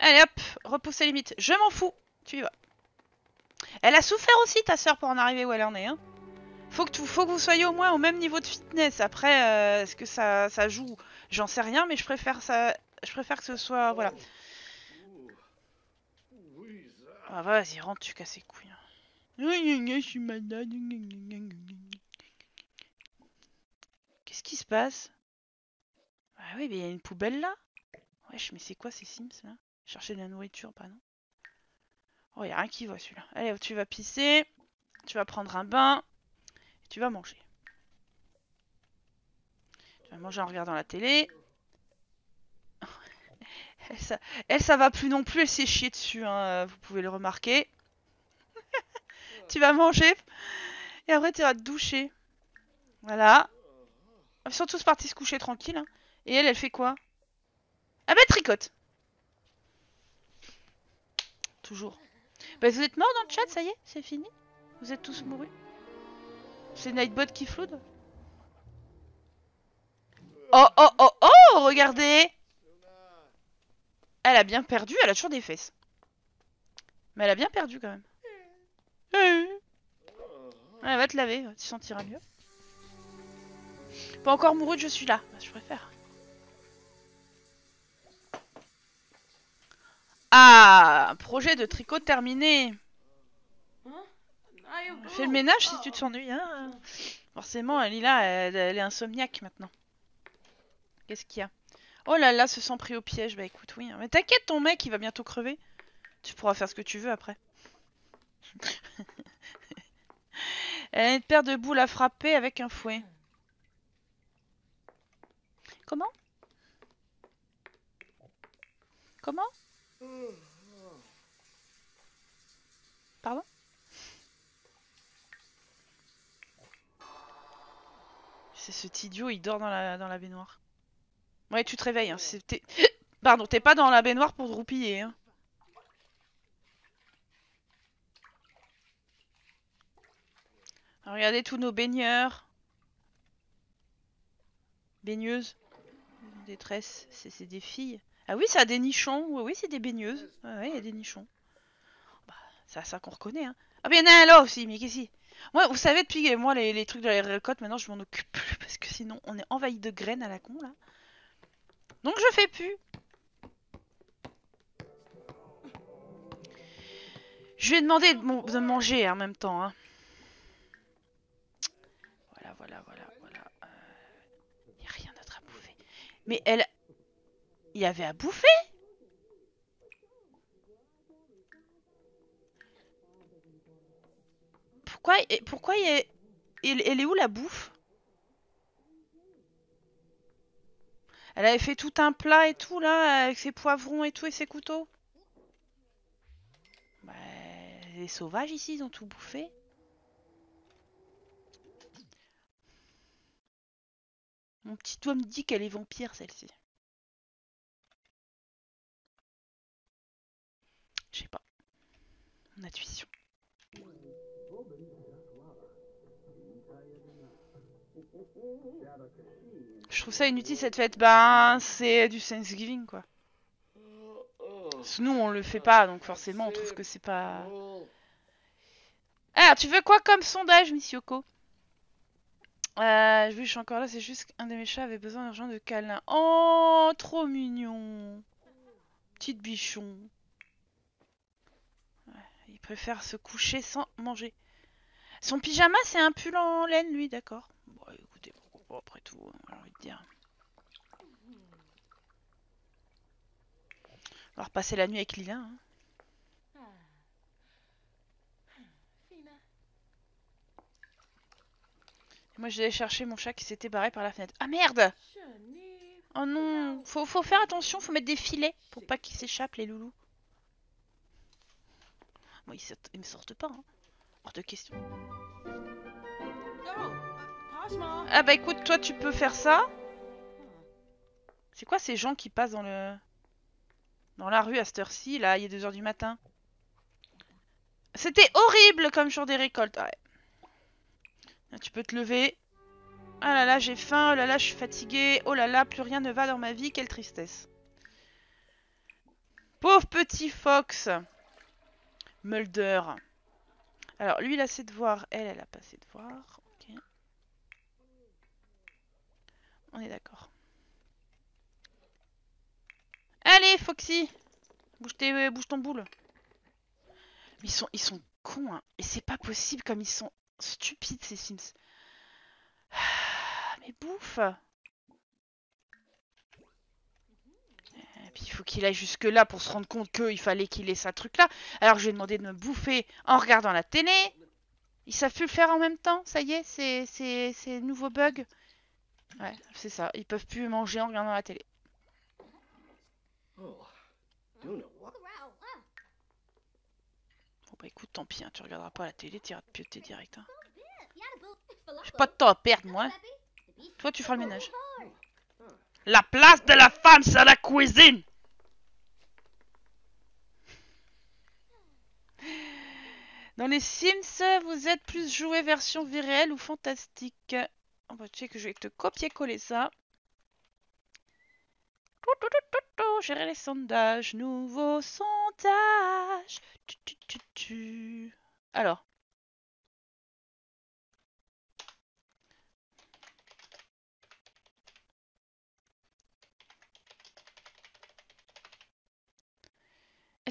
Allez hop, repousse les limites. Je m'en fous, tu y vas. Elle a souffert aussi, ta soeur, pour en arriver où elle en est. Hein. Faut, que tu, faut que vous soyez au moins au même niveau de fitness. Après, euh, est-ce que ça, ça joue? J'en sais rien, mais je préfère ça. Je préfère que ce soit... Voilà. Ah, vas-y, rentre, tu casses les couilles. Je suis malade. Qu'est-ce qui se passe? Ah oui, mais il y a une poubelle là. Wesh, mais c'est quoi ces Sims là? Chercher de la nourriture, pas non. Oh, y'a rien qui voit celui-là. Allez, tu vas pisser, tu vas prendre un bain, et tu vas manger. Tu vas manger en regardant la télé. elle, ça, elle, ça va plus non plus, elle s'est chiée dessus, hein, vous pouvez le remarquer. Tu vas manger, et après tu vas te doucher. Voilà. Ils sont tous partis se coucher tranquille. Hein. Et elle, elle fait quoi? Ah bah, elle tricote. Toujours. Bah, vous êtes morts dans le chat, ça y est, c'est fini. Vous êtes tous mourus. C'est Nightbot qui floude. Oh oh oh oh, regardez. Elle a bien perdu, elle a toujours des fesses. Mais elle a bien perdu quand même. Elle va te laver, tu sentiras mieux. Pas encore mourue, je suis là. Bah, je préfère. Ah, un projet de tricot terminé. Fais le ménage si tu te s'ennuies, hein. Forcément, Lila, elle, elle est insomniaque maintenant. Qu'est-ce qu'il y a? Oh là là, se sent pris au piège. Bah écoute, oui. Mais t'inquiète, ton mec, il va bientôt crever. Tu pourras faire ce que tu veux après. Elle a une paire de boules à frapper avec un fouet. Comment? Comment? Pardon? C'est cet idiot, il dort dans la, dans la baignoire. Ouais, tu te réveilles. Hein. T'es... Pardon, t'es pas dans la baignoire pour roupiller. Hein. Alors, regardez tous nos baigneurs. Baigneuses. Détresse, c'est des filles. Ah oui, ça a des nichons. Oui, oui, c'est des baigneuses. Ah oui, il y a des nichons. Bah, c'est à ça qu'on reconnaît. Hein. Ah, mais il y en a un là aussi, mais qu'est-ce que c'est ? Moi, vous savez, depuis moi, les, les trucs de la récolte, maintenant je m'en occupe plus parce que sinon on est envahi de graines à la con là. Donc je fais plus. Je lui ai demandé de, de manger hein, en même temps. Hein. Voilà, voilà, voilà, voilà. Il n'y a rien d'autre à bouffer. Mais elle. Il y avait à bouffer? Pourquoi, pourquoi il est, il, elle est où la bouffe? Elle avait fait tout un plat et tout là, avec ses poivrons et tout et ses couteaux. Bah, les sauvages ici, ils ont tout bouffé. Mon petit doigt me dit qu'elle est vampire celle-ci. Je sais pas. Mon intuition. Je trouve ça inutile cette fête. Ben, c'est du Thanksgiving quoi. Nous on le fait pas donc forcément on trouve que c'est pas. Ah, tu veux quoi comme sondage, Miss Yoko? euh, Je suis encore là, c'est juste qu'un de mes chats avait besoin d'argent de câlin. Oh, trop mignon. Petite bichon. Ouais, il préfère se coucher sans manger. Son pyjama, c'est un pull en laine, lui, d'accord. Bon, écoutez, pourquoi pas, après tout, j'ai envie de dire. On va repasser la nuit avec Lila. Hein. Moi, j'allais chercher mon chat qui s'était barré par la fenêtre. Ah, merde! Oh non! Faut, faut faire attention, faut mettre des filets pour pas qu'ils s'échappent, les loulous. Moi, bon, ils me sortent pas, hein. Hors de question. Ah bah écoute, toi tu peux faire ça. C'est quoi ces gens qui passent dans le dans la rue à cette heure-ci, là, il est deux heures du matin. C'était horrible comme jour des récoltes. Ah ouais. Là, tu peux te lever. Ah là là, j'ai faim, oh là là, je suis fatiguée. Oh là là, plus rien ne va dans ma vie, quelle tristesse. Pauvre petit Fox. Mulder. Alors, lui, il a ses devoirs. Elle, elle a pas ses devoirs. Ok. On est d'accord. Allez, Foxy, bouge, tes, bouge ton boule. Ils sont, ils sont cons, hein. Et c'est pas possible comme ils sont stupides, ces Sims. Ah, mais bouffe. Et puis, il faut qu'il aille jusque-là pour se rendre compte qu'il fallait qu'il ait ça truc-là. Alors, je lui ai demandé de me bouffer en regardant la télé. Ils savent plus le faire en même temps. Ça y est, c'est c'est nouveau bug. Ouais, c'est ça. Ils peuvent plus manger en regardant la télé. Oh. Bon, bah écoute, tant pis. Hein, tu regarderas pas la télé, t'iras te pioter direct. Hein. J'ai pas de temps à perdre, moi. Toi, tu feras le ménage. La place de la femme, c'est la cuisine. Dans les Sims, vous êtes plus joué version vie réelle ou fantastique. On va checker que je vais te copier-coller ça. Tout, tout, tout, tout, tout. Gérer les sondages. Nouveau sondage. Tu, tu, tu, tu. Alors.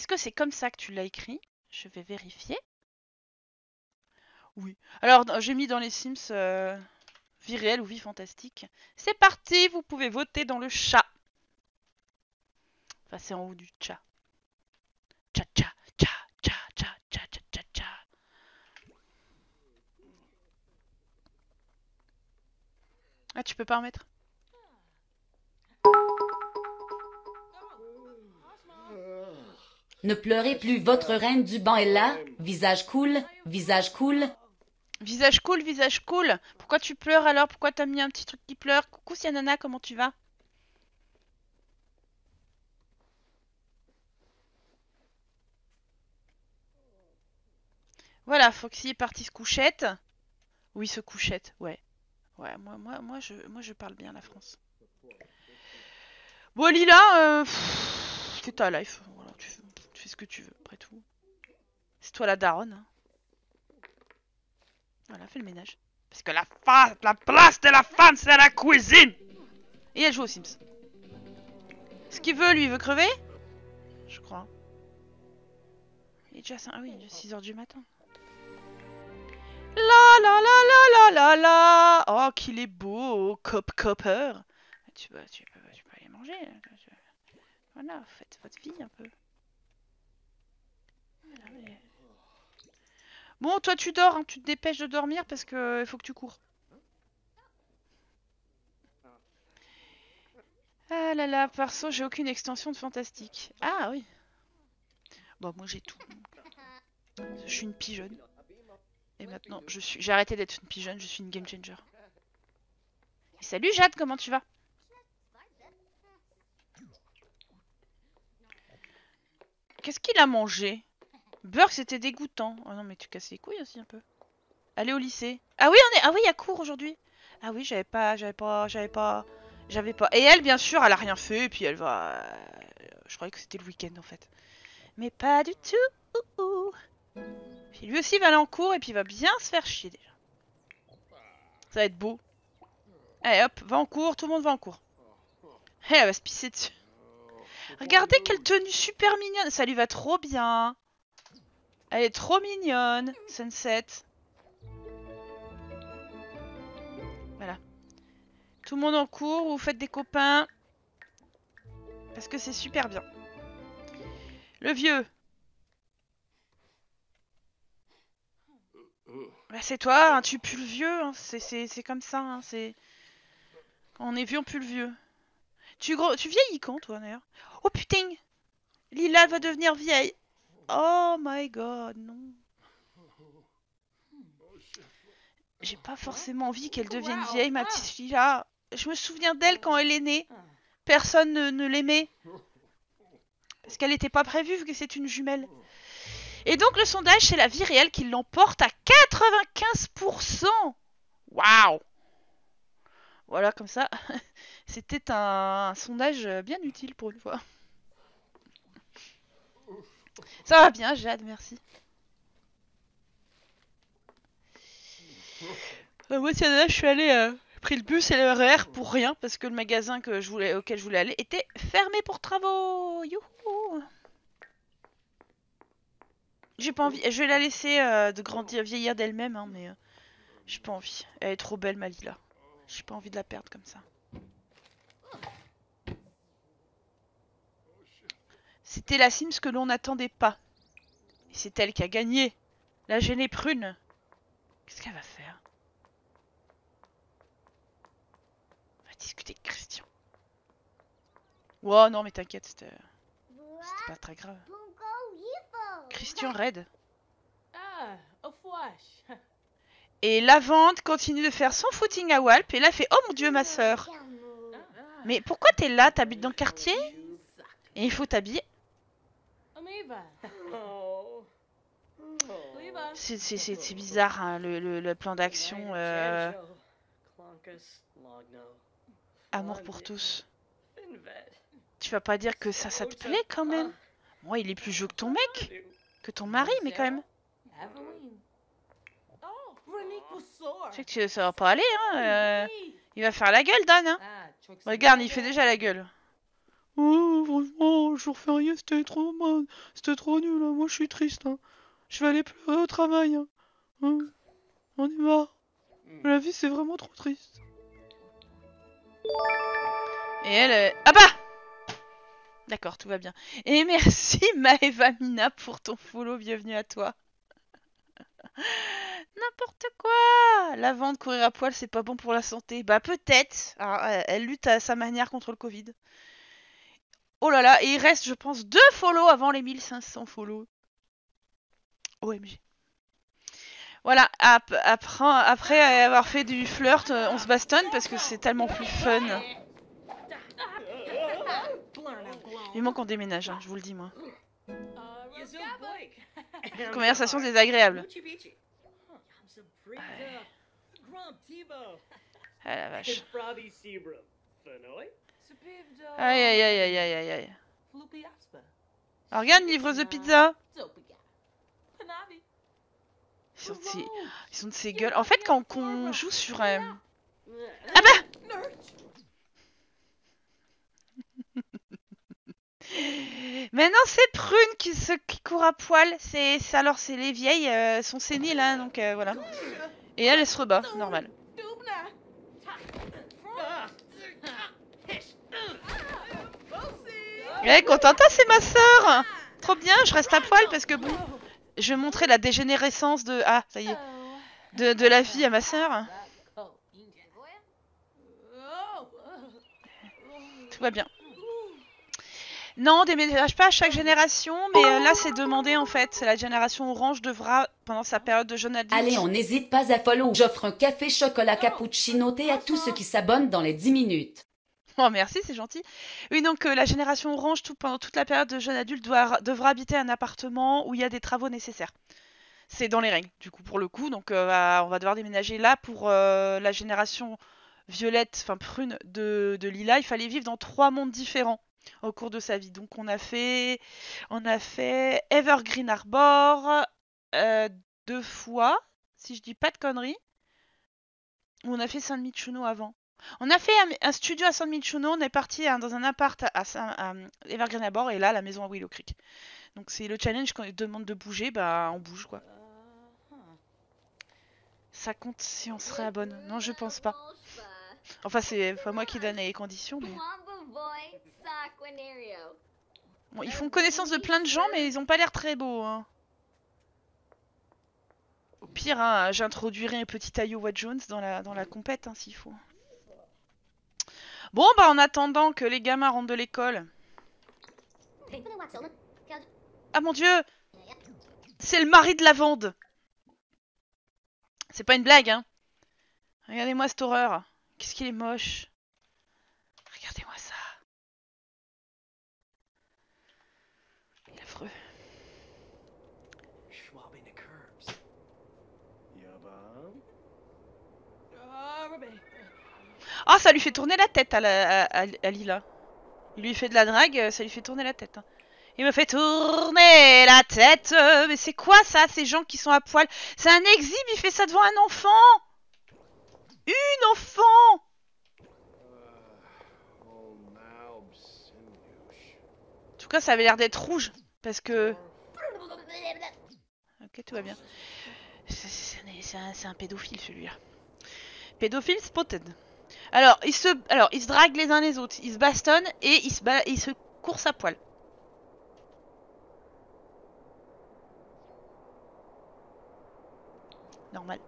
Est-ce que c'est comme ça que tu l'as écrit? Je vais vérifier. Oui. Alors, j'ai mis dans les Sims euh, vie réelle ou vie fantastique. C'est parti, vous pouvez voter dans le chat. Enfin, c'est en haut du chat. Tcha tcha tcha tcha tcha tcha tcha tcha. Ah, tu peux pas remettre? Ne pleurez plus, votre reine du banc est là. Visage cool, visage cool. Visage cool, visage cool. Pourquoi tu pleures alors? Pourquoi t'as mis un petit truc qui pleure? Coucou Sianana, comment tu vas? Voilà, Foxy est parti se couchette. Oui, se couchette, ouais. Ouais, moi, moi, moi, je, moi je parle bien la France. Bon, Lila, euh, c'est ta life. Voilà, tu fais. Fais ce que tu veux, après tout. C'est toi la daronne. Hein. Voilà, fais le ménage. Parce que la, la place de la femme, c'est la cuisine. Et elle joue aux Sims. Ce qu'il veut, lui, il veut crever? Je crois. Il est déjà cinq... Ah oui, il est six heures du matin. La la la la la la la. Oh, qu'il est beau, Cop Copper. Tu peux, tu peux, tu peux aller manger. Voilà, faites votre vie un peu. Bon, toi tu dors, hein, tu te dépêches de dormir parce qu'il euh, faut que tu cours. Ah là là, perso, j'ai aucune extension de fantastique. Ah oui. Bon, moi j'ai tout. Je suis une pigeonne. Et maintenant, je suis. J'ai arrêté d'être une pigeonne, je suis une game changer. Et salut Jade, comment tu vas? Qu'est-ce qu'il a mangé? Burke, c'était dégoûtant. Oh non, mais tu casses les couilles aussi un peu. Aller au lycée. Ah oui, on est. Ah oui, il y a cours aujourd'hui. Ah oui, j'avais pas, j'avais pas, j'avais pas, j'avais pas. Et elle, bien sûr, elle a rien fait. Et puis elle va. Je croyais que c'était le week-end en fait. Mais pas du tout. Ouh, ouh. Puis lui aussi va aller en cours et puis il va bien se faire chier déjà. Ça va être beau. Allez hop, va en cours, tout le monde va en cours. Et elle va se pisser dessus. Regardez quelle tenue super mignonne. Ça lui va trop bien. Elle est trop mignonne, Sunset. Voilà. Tout le monde en cours, vous faites des copains. Parce que c'est super bien. Le vieux. Bah c'est toi, hein, tu pues le vieux. Hein, c'est comme ça. Hein, c'est... Quand on est vieux, on pue le vieux. Tu, gros... tu vieillis quand, toi, d'ailleurs? Oh putain, Lila va devenir vieille. Oh my god, non. J'ai pas forcément envie qu'elle devienne vieille, ma petite fille là. Je me souviens d'elle quand elle est née. Personne ne, ne l'aimait. Parce qu'elle n'était pas prévue vu que c'est une jumelle. Et donc le sondage, c'est la vie réelle qui l'emporte à quatre-vingt-quinze pour cent. Waouh. Voilà, comme ça. C'était un, un sondage bien utile pour une fois. Ça va bien, Jade, merci. Euh, moi, Tiana, je suis allée, euh, j'ai pris le bus et le R E R pour rien parce que le magasin que je voulais, auquel je voulais aller était fermé pour travaux. Youhou! J'ai pas envie. Je vais la laisser euh, de grandir, vieillir d'elle-même, hein, mais euh, j'ai pas envie. Elle est trop belle, ma Lila. J'ai pas envie de la perdre comme ça. C'était la Sims que l'on n'attendait pas. Et c'est elle qui a gagné. La gênée Prune. Qu'est-ce qu'elle va faire? On va discuter avec Christian. Wow, non mais t'inquiète, c'était pas très grave. Christian raide. Et Lavande continue de faire son footing à Walp. Et là fait, oh mon dieu ma soeur. Mais pourquoi t'es là? T'habites dans le quartier? Et il faut t'habiller. C'est bizarre hein, le, le, le plan d'action. Euh... Amour pour tous. Tu vas pas dire que ça, ça te plaît quand même. Moi, il est plus vieux que ton mec. Que ton mari, mais quand même. Tu sais que ça va pas aller. Hein, euh... Il va faire la gueule, Dan. Hein. Regarde, il fait déjà la gueule. Oh, franchement, jour férié, c'était trop mal. C'était trop nul, hein. Moi je suis triste. Hein. Je vais aller pleurer au travail. Hein. Hein. On y va. La vie, c'est vraiment trop triste. Et elle... Ah bah! D'accord, tout va bien. Et merci Maëva Mina pour ton follow, bienvenue à toi. N'importe quoi! Lavande, courir à poil, c'est pas bon pour la santé. Bah peut-être. Elle lutte à sa manière contre le Covid. Oh là là, et il reste, je pense, deux follow avant les mille cinq cents follow. O M G. Voilà, ap après, après avoir fait du flirt, on se bastonne parce que c'est tellement plus fun. Il manque qu'on déménage, hein, je vous le dis moi. Conversation désagréable. Ouais. Ah la vache. Aïe aïe aïe aïe aïe aïe aïe. Alors, regarde, livreuse de pizza. Ils sont, ces... Ils sont de ces gueules. En fait, quand on joue sur... Euh... Ah bah maintenant, c'est Prune qui, se... qui court à poil. Alors, c'est les vieilles euh, sont séniles, hein, donc euh, voilà. Et elle, elle se rebat, normal. Eh, Contenta, c'est ma soeur. Trop bien, je reste à poil parce que bon... Je vais montrer la dégénérescence de... Ah, ça y est. De, de la vie à ma sœur. Tout va bien. Non, on déménage pas à chaque génération, mais là, c'est demandé, en fait. La génération orange devra, pendant sa période de jeune adulte... Allez, on n'hésite pas à follow. J'offre un café chocolat cappuccino thé à tous ceux qui s'abonnent dans les dix minutes. Oh, merci, c'est gentil. Oui, donc euh, la génération orange, tout, pendant toute la période de jeune adulte, doit, devra habiter un appartement où il y a des travaux nécessaires. C'est dans les règles, du coup, pour le coup. Donc, euh, on va devoir déménager là pour euh, la génération violette, enfin prune de, de Lila. Il fallait vivre dans trois mondes différents au cours de sa vie. Donc, on a fait, on a fait Evergreen Arbor euh, deux fois, si je dis pas de conneries. On a fait San Myshuno avant. On a fait un, un studio à San Myshuno, on est parti hein, dans un appart à, à, à Evergreen Arbor et là la maison à Willow Creek. Donc c'est le challenge qu'on demande de bouger, bah on bouge quoi. Ça compte si on se réabonne. Non je pense pas. Enfin c'est pas moi qui donne les conditions. Mais... Bon, ils font connaissance de plein de gens mais ils ont pas l'air très beaux. Hein. Au pire, hein, j'introduirai un petit Iowa Jones dans la, dans la compète hein, s'il faut. Bon, bah en attendant que les gamins rentrent de l'école. Ah mon dieu! C'est le mari de Lavande! C'est pas une blague, hein! Regardez-moi cette horreur! Qu'est-ce qu'il est moche! Regardez-moi ça! Il est affreux. Ah, oh, ça lui fait tourner la tête à, la, à, à Lila. Il lui fait de la drague, ça lui fait tourner la tête. Il me fait tourner la tête. Mais c'est quoi ça, ces gens qui sont à poil? C'est un exhibe, il fait ça devant un enfant. Une enfant. En tout cas, ça avait l'air d'être rouge. Parce que... Ok, tout va bien. C'est un, un pédophile, celui-là. Pédophile spotted. Alors ils, se... Alors, ils se draguent les uns les autres, ils se bastonnent et ils se, ba... ils se coursent à poil. Normal.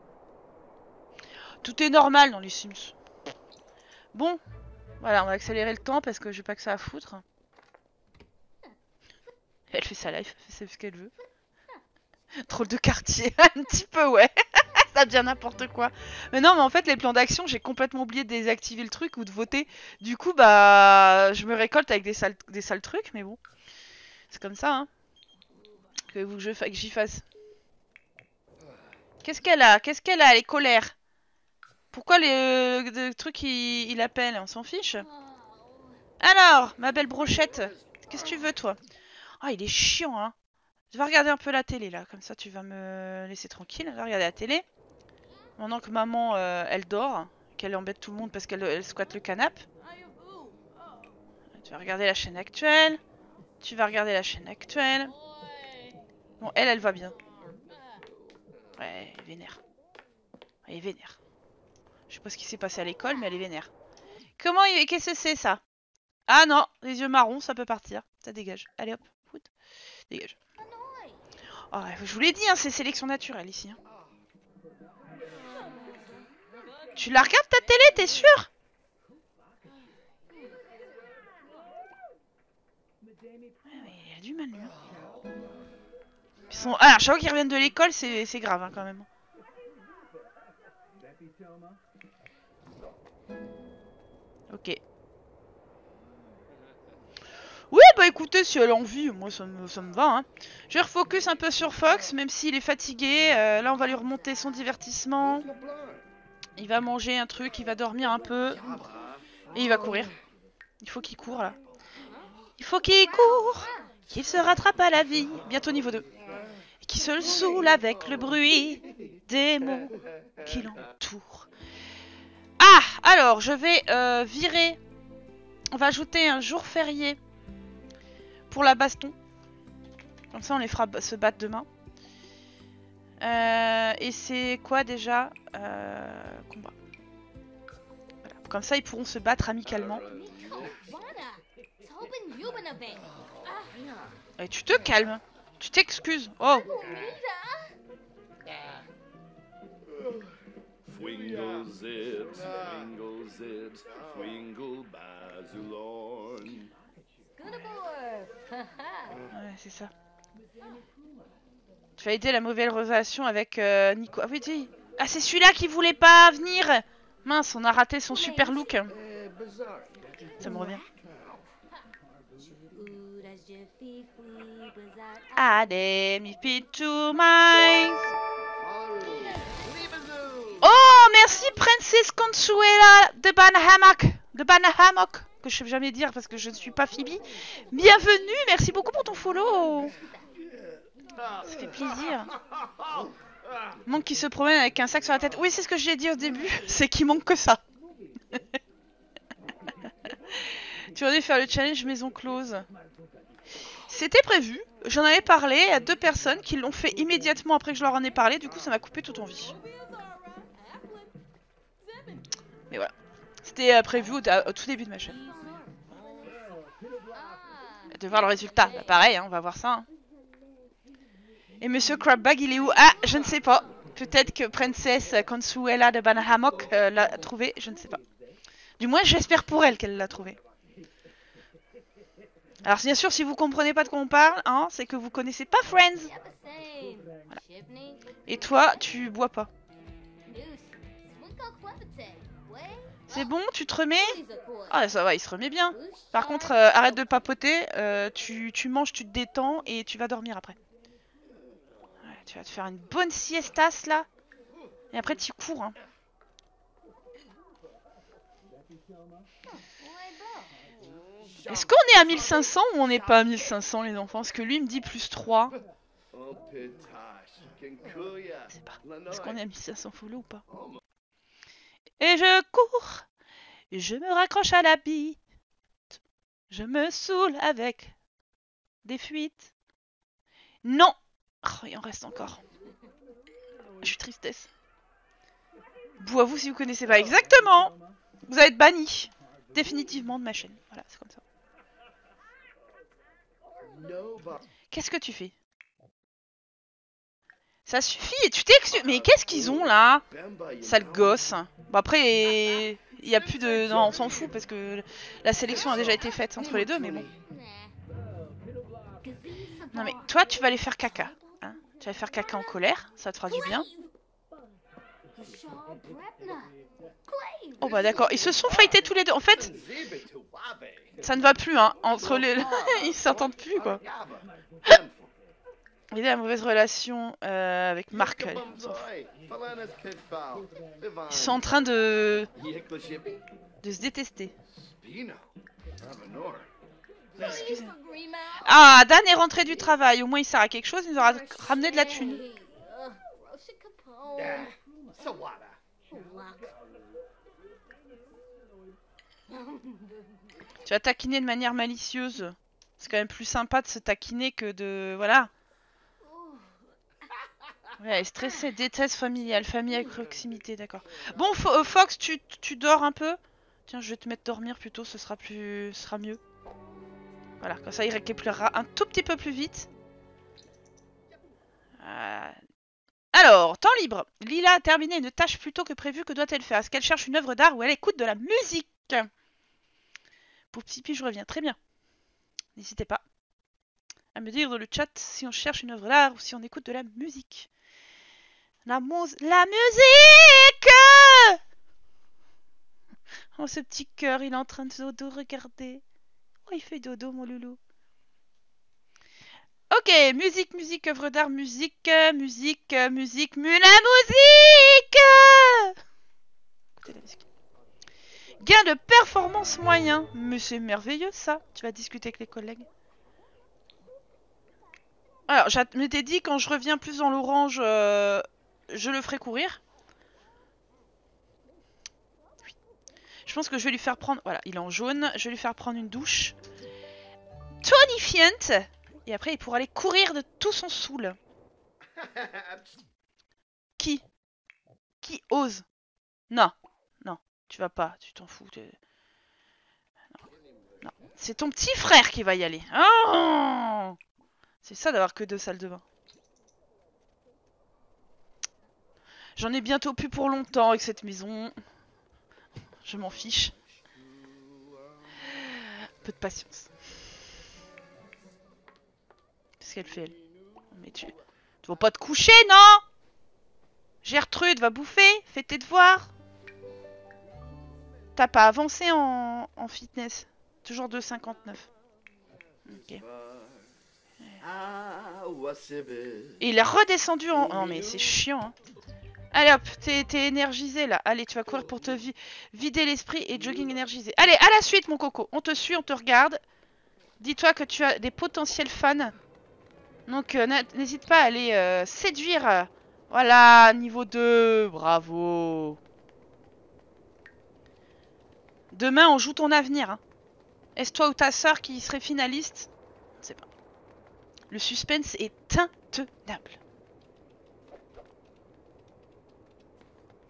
Tout est normal dans les Sims. Bon, voilà, on va accélérer le temps parce que j'ai pas que ça à foutre. Elle fait sa life, c'est ce qu'elle veut. Drôle de quartier, un petit peu, ouais. Ça devient n'importe quoi. Mais non, mais en fait, les plans d'action, j'ai complètement oublié de désactiver le truc ou de voter. Du coup, bah, je me récolte avec des sales, des sales trucs, mais bon. C'est comme ça, hein. Que vous que j'y fasse. Qu'est-ce qu'elle a? Qu'est-ce qu'elle a? Elle est colère. Pourquoi les, euh, le truc, il, il appelle? On s'en fiche. Alors, ma belle brochette, qu'est-ce que tu veux, toi? Ah, oh, il est chiant, hein. Je vais regarder un peu la télé, là. Comme ça, tu vas me laisser tranquille. Je vais regarder la télé. Maintenant que maman, euh, elle dort, qu'elle embête tout le monde parce qu'elle squatte le canapé. Tu vas regarder la chaîne actuelle. Tu vas regarder la chaîne actuelle. Bon, elle, elle va bien. Ouais, elle est vénère. Elle est vénère. Je sais pas ce qui s'est passé à l'école, mais elle est vénère. Comment il... Qu'est-ce que c'est, ça? Ah non, les yeux marrons, ça peut partir. Ça dégage. Allez, hop. Foot. Dégage. Oh, je vous l'ai dit, hein, c'est sélection naturelle, ici. Hein. Tu la regardes, ta télé, t'es sûr? Ouais, il a du mal, lui. Hein. Ils sont... Ah, chaque fois qu'ils reviennent de l'école, c'est grave, hein, quand même. Ok. Oui, bah écoutez, si elle a envie, moi ça me, ça me va. Hein. Je refocus un peu sur Fox, même s'il est fatigué. Euh, là, on va lui remonter son divertissement. Il va manger un truc, il va dormir un peu. Et il va courir. Il faut qu'il court, là. Il faut qu'il court, qu'il se rattrape à la vie. Bientôt niveau deux. Et qu'il se le saoule avec le bruit des mots qui l'entourent. Ah, alors, je vais euh, virer... On va ajouter un jour férié pour la baston. Comme ça, on les fera se battre demain. Euh, et c'est quoi déjà euh, combat. Voilà. Comme ça, ils pourront se battre amicalement. Et tu te calmes. Tu t'excuses. Oh. Ouais, c'est ça. Tu as aidé la mauvaise relation avec euh, Nico. Ah oui, dis. Ah, c'est celui-là qui voulait pas venir. Mince, on a raté son super look. Ça me revient. Oh, merci Princess Consuela de Banahammock. De Banahammock. Que je ne sais jamais dire parce que je ne suis pas Phoebe. Bienvenue, merci beaucoup pour ton follow. Ça fait plaisir. Manque qui se promène avec un sac sur la tête. Oui, c'est ce que j'ai dit au début, c'est qu'il manque que ça. Tu aurais dû faire le challenge maison close. C'était prévu, j'en avais parlé à deux personnes qui l'ont fait immédiatement après que je leur en ai parlé. Du coup, ça m'a coupé toute envie. Mais voilà. C'était prévu au, au tout début de ma chaîne. De voir le résultat. Bah, pareil, hein, on va voir ça. Hein. Et Monsieur Crabbag, il est où? Ah, je ne sais pas. Peut-être que Princess Consuela de Banahammock euh, l'a trouvé, je ne sais pas. Du moins, j'espère pour elle qu'elle l'a trouvé. Alors, bien sûr, si vous comprenez pas de quoi on parle, hein, c'est que vous connaissez pas Friends. Voilà. Et toi, tu bois pas. C'est bon, tu te remets? Ah, ça va, il se remet bien. Par contre, euh, arrête de papoter, euh, tu, tu manges, tu te détends et tu vas dormir après. Ouais, tu vas te faire une bonne siestasse là. Et après, tu cours. Hein. Est-ce qu'on est à mille cinq cents ou on n'est pas à mille cinq cents les enfants? Parce que lui me dit plus trois. Je sais pas. Est-ce qu'on est à mille cinq cents follow ou pas? Et je cours, et je me raccroche à la bite, je me saoule avec des fuites. Non, oh, il en reste encore. Je suis tristesse. Bou à vous si vous connaissez pas exactement. Vous allez être banni définitivement de ma chaîne. Voilà, c'est comme ça. Qu'est-ce que tu fais? Ça suffit, tu t'excuses. Mais qu'est-ce qu'ils ont là? Sale gosse. Bon, après, il n'y a plus de. Non, on s'en fout parce que la sélection a déjà été faite entre les deux, mais bon. Non, mais toi, tu vas aller faire caca. Hein, tu vas faire caca en colère, ça te fera du bien. Oh, bah d'accord, ils se sont fightés tous les deux. En fait, ça ne va plus, hein. Entre les. Ils s'entendent plus, quoi. Il a la mauvaise relation euh, avec Mark. Ils sont en train de... de se détester. Ah, Dan est rentré du travail. Au moins, il sert à quelque chose. Il nous aura ramené de la thune. Tu vas taquiner de manière malicieuse. C'est quand même plus sympa de se taquiner que de... Voilà. Ouais, stressé, détresse familiale, famille à proximité, d'accord. Bon, Fo euh, Fox, tu, tu dors un peu? Tiens, je vais te mettre dormir plutôt, ce sera plus, ce sera mieux. Voilà, comme ça il récupérera un tout petit peu plus vite. Euh... Alors, temps libre. Lila a terminé une tâche plus tôt que prévu, que doit-elle faire? Est-ce qu'elle cherche une œuvre d'art ou elle écoute de la musique? Pour Psypi, je reviens. Très bien. N'hésitez pas à me dire dans le chat si on cherche une œuvre d'art ou si on écoute de la musique. La, la musique! Oh, ce petit cœur, il est en train de dodo, regardez. Oh, il fait dodo, mon loulou. Ok, musique, musique, œuvre d'art, musique, musique, musique, mu la musique! Écoutez la musique. Gain de performance moyen. Mais c'est merveilleux, ça. Tu vas discuter avec les collègues. Alors, je m'étais dit, quand je reviens plus dans l'orange, euh, je le ferai courir. Oui. Je pense que je vais lui faire prendre... Voilà, il est en jaune. Je vais lui faire prendre une douche tonifiante. Et après, il pourra aller courir de tout son saoul. Qui? Qui ose? Non. Non, tu vas pas. Tu t'en fous. Non. Non. C'est ton petit frère qui va y aller. Oh! C'est ça d'avoir que deux salles de bain. J'en ai bientôt plus pour longtemps avec cette maison. Je m'en fiche. Peu de patience. Qu'est-ce qu'elle fait, elle? Mais tu... Tu vas pas te coucher, non? Gertrude, va bouffer. Fais tes devoirs. T'as pas avancé en, en fitness. Toujours deux cinquante-neuf. Ok. Et il est redescendu en... Non mais c'est chiant hein. Allez hop, t'es énergisé là. Allez, tu vas courir pour te vi vider l'esprit et jogging énergisé. Allez, à la suite mon coco. On te suit, on te regarde. Dis-toi que tu as des potentiels fans. Donc euh, n'hésite pas à aller euh, séduire. Voilà, niveau deux. Bravo. Demain on joue ton avenir hein. Est-ce toi ou ta soeur qui serait finaliste? On sait pas. Le suspense est intenable.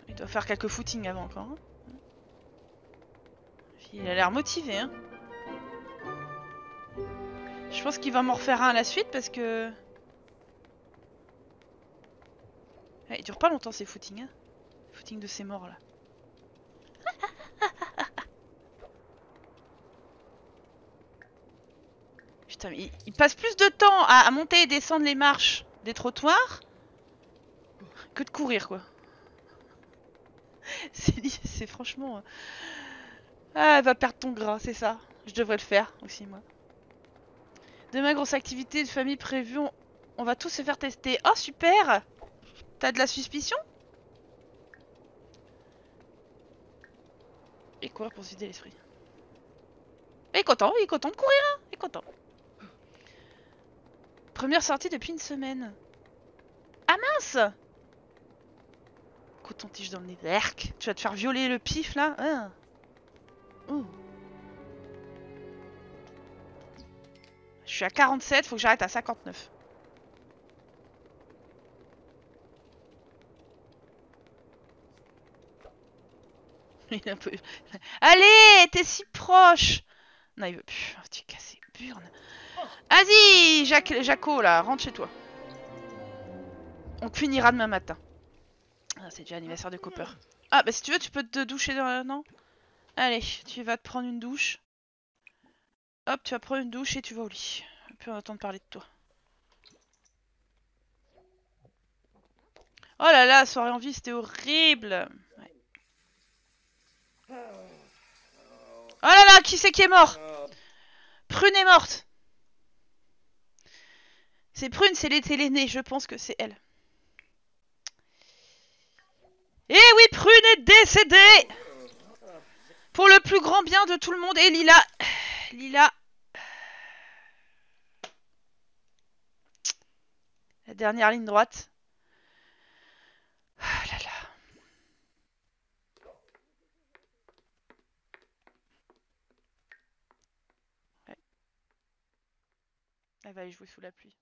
Il doit faire quelques footings avant encore. Hein. Il a l'air motivé. Hein. Je pense qu'il va m'en refaire un à la suite parce que... Ouais, il dure pas longtemps ces footings. Hein. Les footings de ces morts là. Putain, mais il passe plus de temps à, à monter et descendre les marches des trottoirs que de courir, quoi. C'est franchement... Ah, va perdre ton gras, c'est ça. Je devrais le faire aussi, moi. Demain, grosse activité de famille prévue. On, on va tous se faire tester. Oh, super! T'as de la suspicion? Et courir pour se vider l'esprit. Il est content, il est content de courir, hein, il est content. Première sortie depuis une semaine. Ah mince! Coton-tige dans le nez. Erk, tu vas te faire violer le pif là hein. Oh. Je suis à quarante-sept, faut que j'arrête à cinquante-neuf. Il est un peu... Allez, t'es si proche! Non, il veut plus. Tu es cassé, burne. Vas-y, Jaco, là, rentre chez toi. On te finira demain matin. Ah, c'est déjà l'anniversaire de Copper. Ah, bah si tu veux, tu peux te doucher dans... Non ? Allez, tu vas te prendre une douche. Hop, tu vas prendre une douche et tu vas au lit. Puis on attend de parler de toi. Oh là là, soirée en vie, c'était horrible. Ouais. Oh là là, qui c'est qui est mort? Prune est morte. C'est Prune, c'est l'été l'aînée, je pense que c'est elle. Eh oui, Prune est décédée! Pour le plus grand bien de tout le monde. Et Lila, Lila. La dernière ligne droite. Oh là là. va aller jouer sous la pluie.